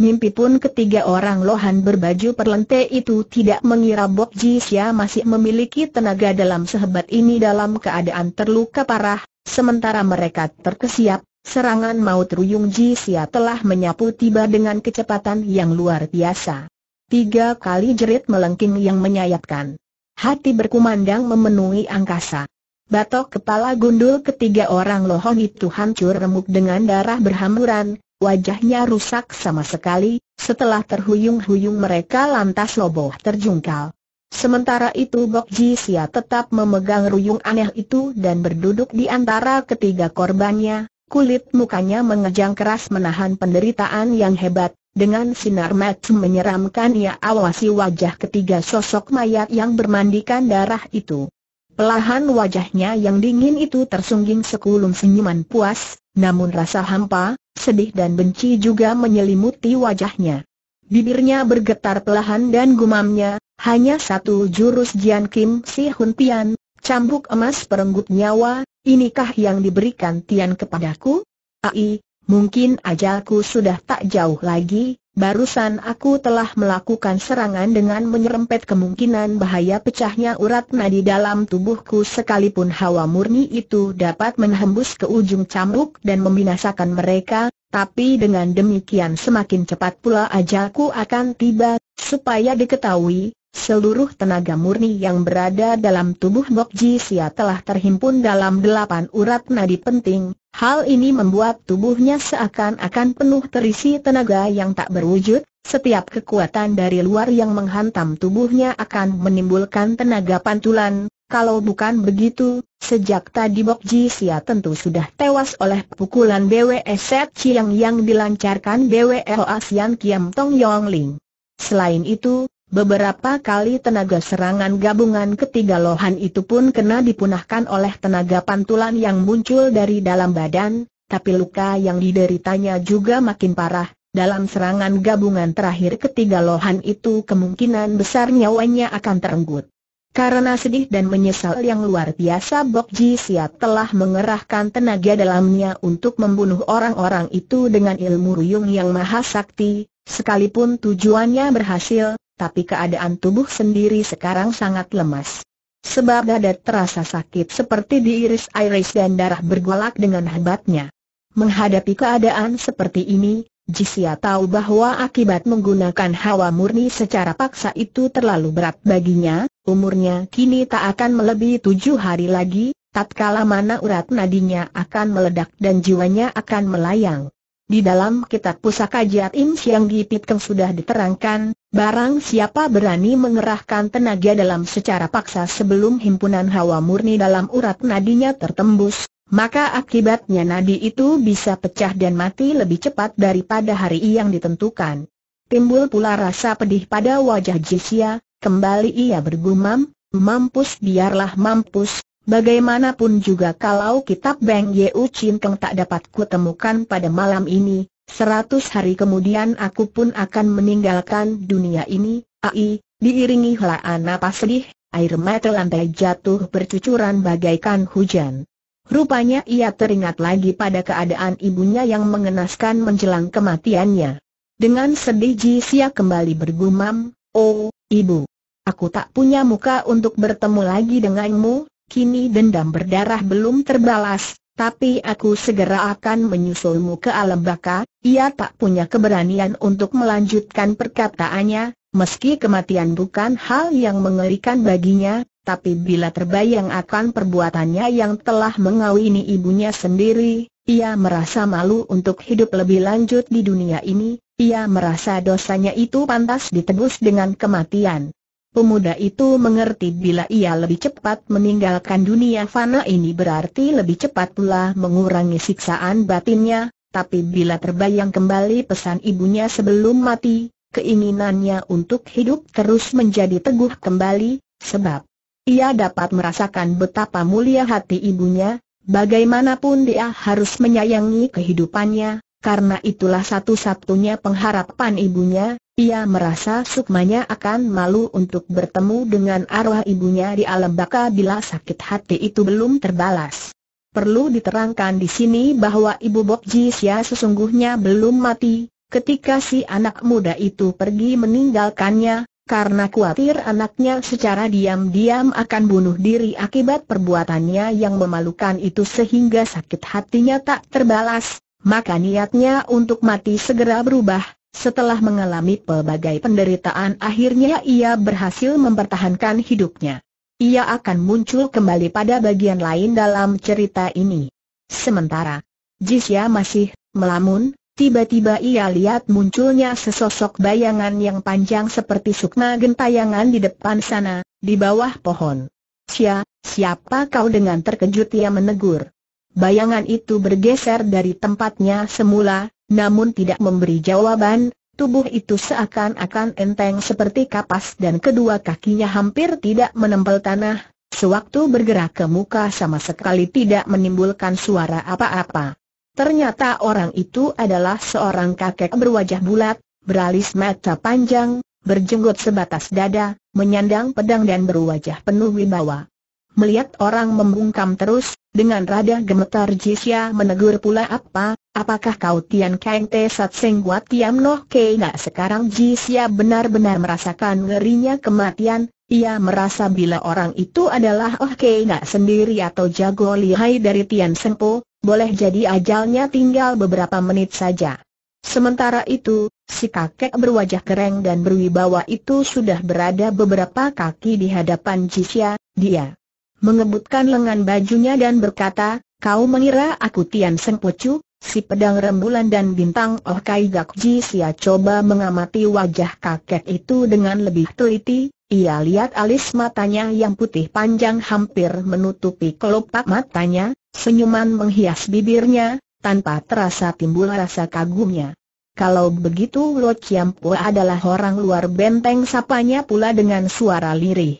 Mimpi pun ketiga orang lohan berbaju perlente itu tidak mengira Bok Ji Sia masih memiliki tenaga dalam sehebat ini dalam keadaan terluka parah, sementara mereka terkesiap. Serangan maut ruyung Ji Sia telah menyapu tiba dengan kecepatan yang luar biasa. 3 kali jerit melengking yang menyayatkan. Hati berkumandang memenuhi angkasa. Batok kepala gundul ketiga orang lohon itu hancur remuk dengan darah berhamburan. Wajahnya rusak sama sekali. Setelah terhuyung-huyung mereka lantas roboh terjungkal. Sementara itu Bok Ji Sia tetap memegang ruyung aneh itu dan berduduk di antara ketiga korbannya. Kulit mukanya mengejang keras menahan penderitaan yang hebat. Dengan sinar mata menyeramkan ia awasi wajah ketiga sosok mayat yang bermandikan darah itu. Perlahan wajahnya yang dingin itu tersungging sekulum senyuman puas, namun rasa hampa, sedih dan benci juga menyelimuti wajahnya. Bibirnya bergetar perlahan dan gumamnya, hanya satu jurus Jian Kim Si Hun Tian, cambuk emas perenggut nyawa. Inikah yang diberikan Tian kepadaku? Ai, mungkin ajalku sudah tak jauh lagi. Barusan aku telah melakukan serangan dengan menyerempet kemungkinan bahaya pecahnya urat nadi dalam tubuhku. Sekalipun hawa murni itu dapat menghembus ke ujung cambuk dan membinasakan mereka, tapi dengan demikian semakin cepat pula ajalku akan tiba. Supaya diketahui, seluruh tenaga murni yang berada dalam tubuh Bok Ji Sia telah terhimpun dalam 8 urat nadi penting. Hal ini membuat tubuhnya seakan-akan penuh terisi tenaga yang tak berwujud. Setiap kekuatan dari luar yang menghantam tubuhnya akan menimbulkan tenaga pantulan. Kalau bukan begitu, sejak tadi Bok Ji Sia tentu sudah tewas oleh pukulan BWS Chiang yang dilancarkan BWO Asian Kiam Tong Yong Ling. Selain itu, beberapa kali tenaga serangan gabungan ketiga lohan itu pun kena dipunahkan oleh tenaga pantulan yang muncul dari dalam badan, tapi luka yang dideritanya juga makin parah. Dalam serangan gabungan terakhir ketiga lohan itu kemungkinan besar nyawanya akan terenggut. Karena sedih dan menyesal yang luar biasa, Bok Ji Sia telah mengerahkan tenaga dalamnya untuk membunuh orang-orang itu dengan ilmu ruyung yang maha sakti. Sekalipun tujuannya berhasil, tapi keadaan tubuh sendiri sekarang sangat lemas. Sebab dada terasa sakit seperti diiris-iris dan darah bergolak dengan hebatnya. Menghadapi keadaan seperti ini, Ji Sia tahu bahwa akibat menggunakan hawa murni secara paksa itu terlalu berat baginya. Umurnya kini tak akan melebihi 7 hari lagi, tatkala mana urat nadinya akan meledak dan jiwanya akan melayang. Di dalam kitab pusaka Jiat Im Siang Gipiteng sudah diterangkan, barang siapa berani mengerahkan tenaga dalam secara paksa sebelum himpunan hawa murni dalam urat nadinya tertembus, maka akibatnya nadi itu bisa pecah dan mati lebih cepat daripada hari yang ditentukan. Timbul pula rasa pedih pada wajah Jisia, kembali ia bergumam, "Mampus biarlah mampus. Bagaimanapun juga kalau kitab Beng Yeu Chin Keng tak dapat kutemukan pada malam ini, 100 hari kemudian aku pun akan meninggalkan dunia ini." Ai, diiringi helaan napas sedih, air mata lantai jatuh bercucuran bagaikan hujan. Rupanya ia teringat lagi pada keadaan ibunya yang mengenaskan menjelang kematiannya. Dengan sedih Jisia kembali bergumam, "Oh, ibu, aku tak punya muka untuk bertemu lagi denganmu. Kini dendam berdarah belum terbalas, tapi aku segera akan menyusulmu ke alam baka." Ia tak punya keberanian untuk melanjutkan perkataannya, meski kematian bukan hal yang mengerikan baginya, tapi bila terbayang akan perbuatannya yang telah mengawini ibunya sendiri, ia merasa malu untuk hidup lebih lanjut di dunia ini. Ia merasa dosanya itu pantas ditebus dengan kematian. Pemuda itu mengerti bila ia lebih cepat meninggalkan dunia fana ini berarti lebih cepat pula mengurangi siksaan batinnya, tapi bila terbayang kembali pesan ibunya sebelum mati, keinginannya untuk hidup terus menjadi teguh kembali, sebab ia dapat merasakan betapa mulia hati ibunya, bagaimanapun dia harus menyayangi kehidupannya, karena itulah satu-satunya pengharapan ibunya. Ia merasa sukmanya akan malu untuk bertemu dengan arwah ibunya di alam baka bila sakit hati itu belum terbalas. Perlu diterangkan di sini bahwa ibu Bok Jisia sesungguhnya belum mati, ketika si anak muda itu pergi meninggalkannya, karena khawatir anaknya secara diam-diam akan bunuh diri akibat perbuatannya yang memalukan itu sehingga sakit hatinya tak terbalas, maka niatnya untuk mati segera berubah. Setelah mengalami pelbagai penderitaan akhirnya ia berhasil mempertahankan hidupnya. Ia akan muncul kembali pada bagian lain dalam cerita ini. Sementara Jisia masih melamun, tiba-tiba ia lihat munculnya sesosok bayangan yang panjang seperti sukma gentayangan di depan sana, di bawah pohon. "Siapa kau?" Dengan terkejut ia menegur. Bayangan itu bergeser dari tempatnya semula, namun tidak memberi jawaban, tubuh itu seakan-akan enteng seperti kapas dan kedua kakinya hampir tidak menempel tanah, sewaktu bergerak ke muka sama sekali tidak menimbulkan suara apa-apa. Ternyata orang itu adalah seorang kakek berwajah bulat, beralis mata panjang, berjenggot sebatas dada, menyandang pedang dan berwajah penuh wibawa. Melihat orang membungkam terus, dengan rada gemetar Jisia menegur pula, "Apakah kau Tian Kang Te Sat Seng Guat Tiam Noh Kei Nga?" Sekarang Jisia benar-benar merasakan ngerinya kematian. Ia merasa bila orang itu adalah Oh Kei Nga sendiri atau jago lihai dari Tian Seng Po, boleh jadi ajalnya tinggal beberapa menit saja. Sementara itu, si kakek berwajah kereng dan berwibawa itu sudah berada beberapa kaki di hadapan Jisia. Dia mengebutkan lengan bajunya dan berkata, "Kau mengira aku Tian Seng Pocu, si pedang rembulan dan bintang Oh Kai Gak?" Jisia coba mengamati wajah kakek itu dengan lebih teliti. Ia lihat alis matanya yang putih panjang hampir menutupi kelopak matanya, senyuman menghias bibirnya, tanpa terasa timbul rasa kagumnya. "Kalau begitu Lo Ciam Po adalah orang luar benteng," sapanya pula dengan suara lirih.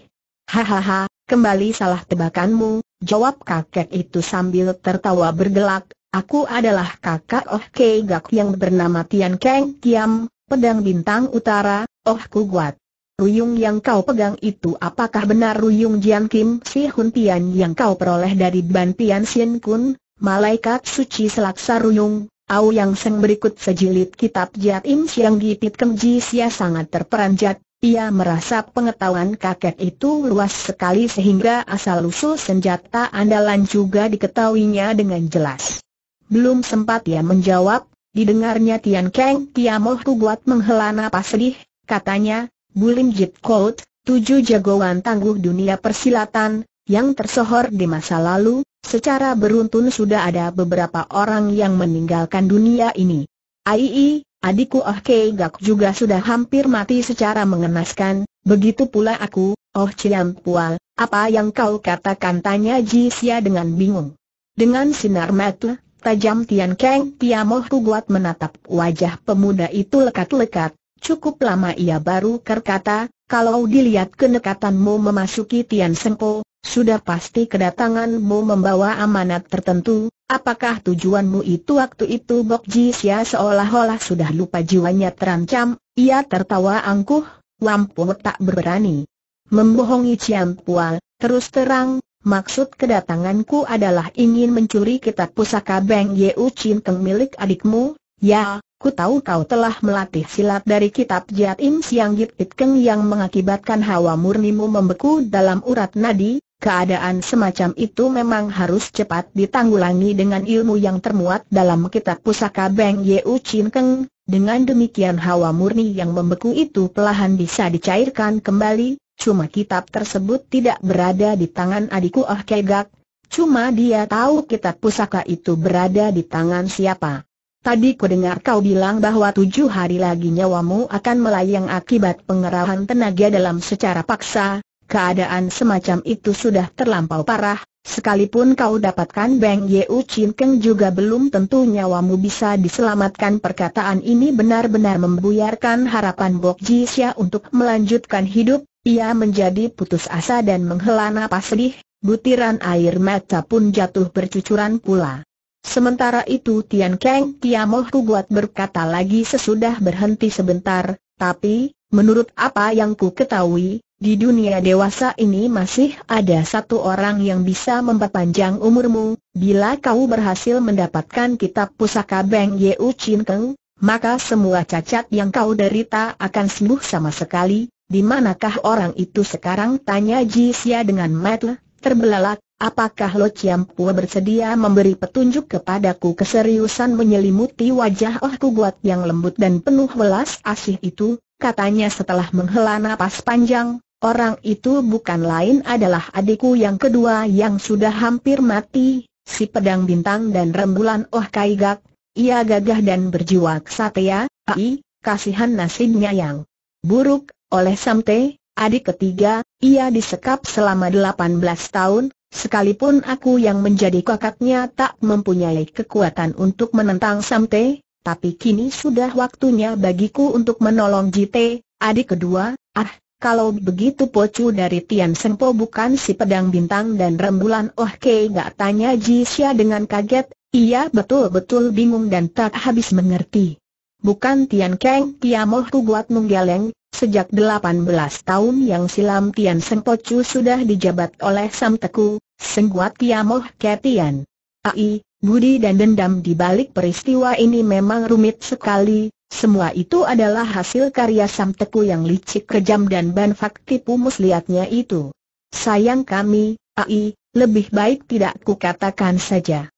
"Hahaha, kembali salah tebakanmu," jawab kakek itu sambil tertawa bergelak. "Aku adalah kakak Oh Kei Gak yang bernama Tian Kang Kiam, pedang bintang utara, Oh Ku Guat. Ruyung yang kau pegang itu apakah benar Ruyung Jian Kim Si Hun Tian yang kau peroleh dari Ban Tian Sin Kun, malaikat suci selaksa Ruyung, Au Yang Seng?" Berikut sejilid kitab Jiat Im Siang Gipiteng. Jisia sangat terperanjat. Ia merasa pengetahuan kakek itu luas sekali sehingga asal-usul senjata andalan juga diketahuinya dengan jelas. Belum sempat ia menjawab, didengarnya Tian Kang Kiamoh Kuat menghela napas sedih. Katanya, "Bulim Jit Kout, 7 jagoan tangguh dunia persilatan, yang tersohor di masa lalu, secara beruntun sudah ada beberapa orang yang meninggalkan dunia ini. Ai, adikku Oh Kei Gak juga sudah hampir mati secara mengenaskan, begitu pula aku, Oh Ciam Pual, apa yang kau katakan? Tanya Ji Sia dengan bingung. Dengan sinar mata tajam Tian Keng Piamoh kuat menatap wajah pemuda itu lekat-lekat, cukup lama ia baru berkata, kalau dilihat kedekatanmu memasuki Tian Sengpo, sudah pasti kedatanganmu membawa amanat tertentu. Apakah tujuanmu itu? Waktu itu Bok Ji Sia seolah-olah sudah lupa jiwanya terancam. Ia tertawa angkuh, Wampu tak berani membohongi Ciam Pual. Terus terang, maksud kedatanganku adalah ingin mencuri kitab pusaka Beng Yeu Chin Keng milik adikmu. Ya, ku tahu kau telah melatih silat dari kitab Jiat Im Siang Git It Keng yang mengakibatkan hawa murnimu membeku dalam urat nadi. Keadaan semacam itu memang harus cepat ditanggulangi dengan ilmu yang termuat dalam kitab pusaka Beng Yeu Chin Keng. Dengan demikian hawa murni yang membeku itu pelahan bisa dicairkan kembali. Cuma kitab tersebut tidak berada di tangan adikku Oh Kei Gak. Cuma dia tahu kitab pusaka itu berada di tangan siapa. Tadi ku dengar kau bilang bahwa 7 hari lagi nyawamu akan melayang akibat pengerahan tenaga dalam secara paksa. Keadaan semacam itu sudah terlampau parah. Sekalipun kau dapatkan Beng Yeu Chin Keng juga belum tentu nyawamu bisa diselamatkan. Perkataan ini benar-benar membuyarkan harapan Bok Ji Sia untuk melanjutkan hidup. Ia menjadi putus asa dan menghela napas sedih. Butiran air mata pun jatuh bercucuran pula. Sementara itu Tian Keng Tiamoh Kuat berkata lagi sesudah berhenti sebentar, tapi menurut apa yang ku ketahui, di dunia dewasa ini masih ada satu orang yang bisa memperpanjang umurmu. Bila kau berhasil mendapatkan kitab pusaka Beng Yeu Chin Keng, maka semua cacat yang kau derita akan sembuh sama sekali. Di manakah orang itu sekarang? Tanya Ji Sia dengan mata terbelalak. Apakah Lo Ciam Pua bersedia memberi petunjuk kepadaku? Keseriusan menyelimuti wajah Oh Kuat yang lembut dan penuh welas asih itu, katanya setelah menghela napas panjang. Orang itu bukan lain adalah adikku yang kedua yang sudah hampir mati, si pedang bintang dan rembulan Oh Kei Gak. Ia gagah dan berjiwa kesatria. Ai, kasihan nasibnya yang buruk. Oleh Samte, adik ketiga, ia disekap selama 18 tahun. Sekalipun aku yang menjadi kakaknya tak mempunyai kekuatan untuk menentang Samte, tapi kini sudah waktunya bagiku untuk menolong Jite, adik kedua. Ah, kalau begitu pocu dari Tian Sengpo bukan si pedang bintang dan rembulan Oh Kei Gak? Tanya Ji Sia dengan kaget. Ia betul-betul bingung dan tak habis mengerti. Bukan Tian Keng Tiamoh Kuat menggeleng. Sejak 18 tahun yang silam Tian Sengpo Chu sudah dijabat oleh Samteku, Sengguat Tiamoh Ketian. Ai, budi dan dendam di balik peristiwa ini memang rumit sekali. Semua itu adalah hasil karya Samteku yang licik, kejam dan banfak tipu muslihatnya itu. Sayang kami, Ai, lebih baik tidak kukatakan saja.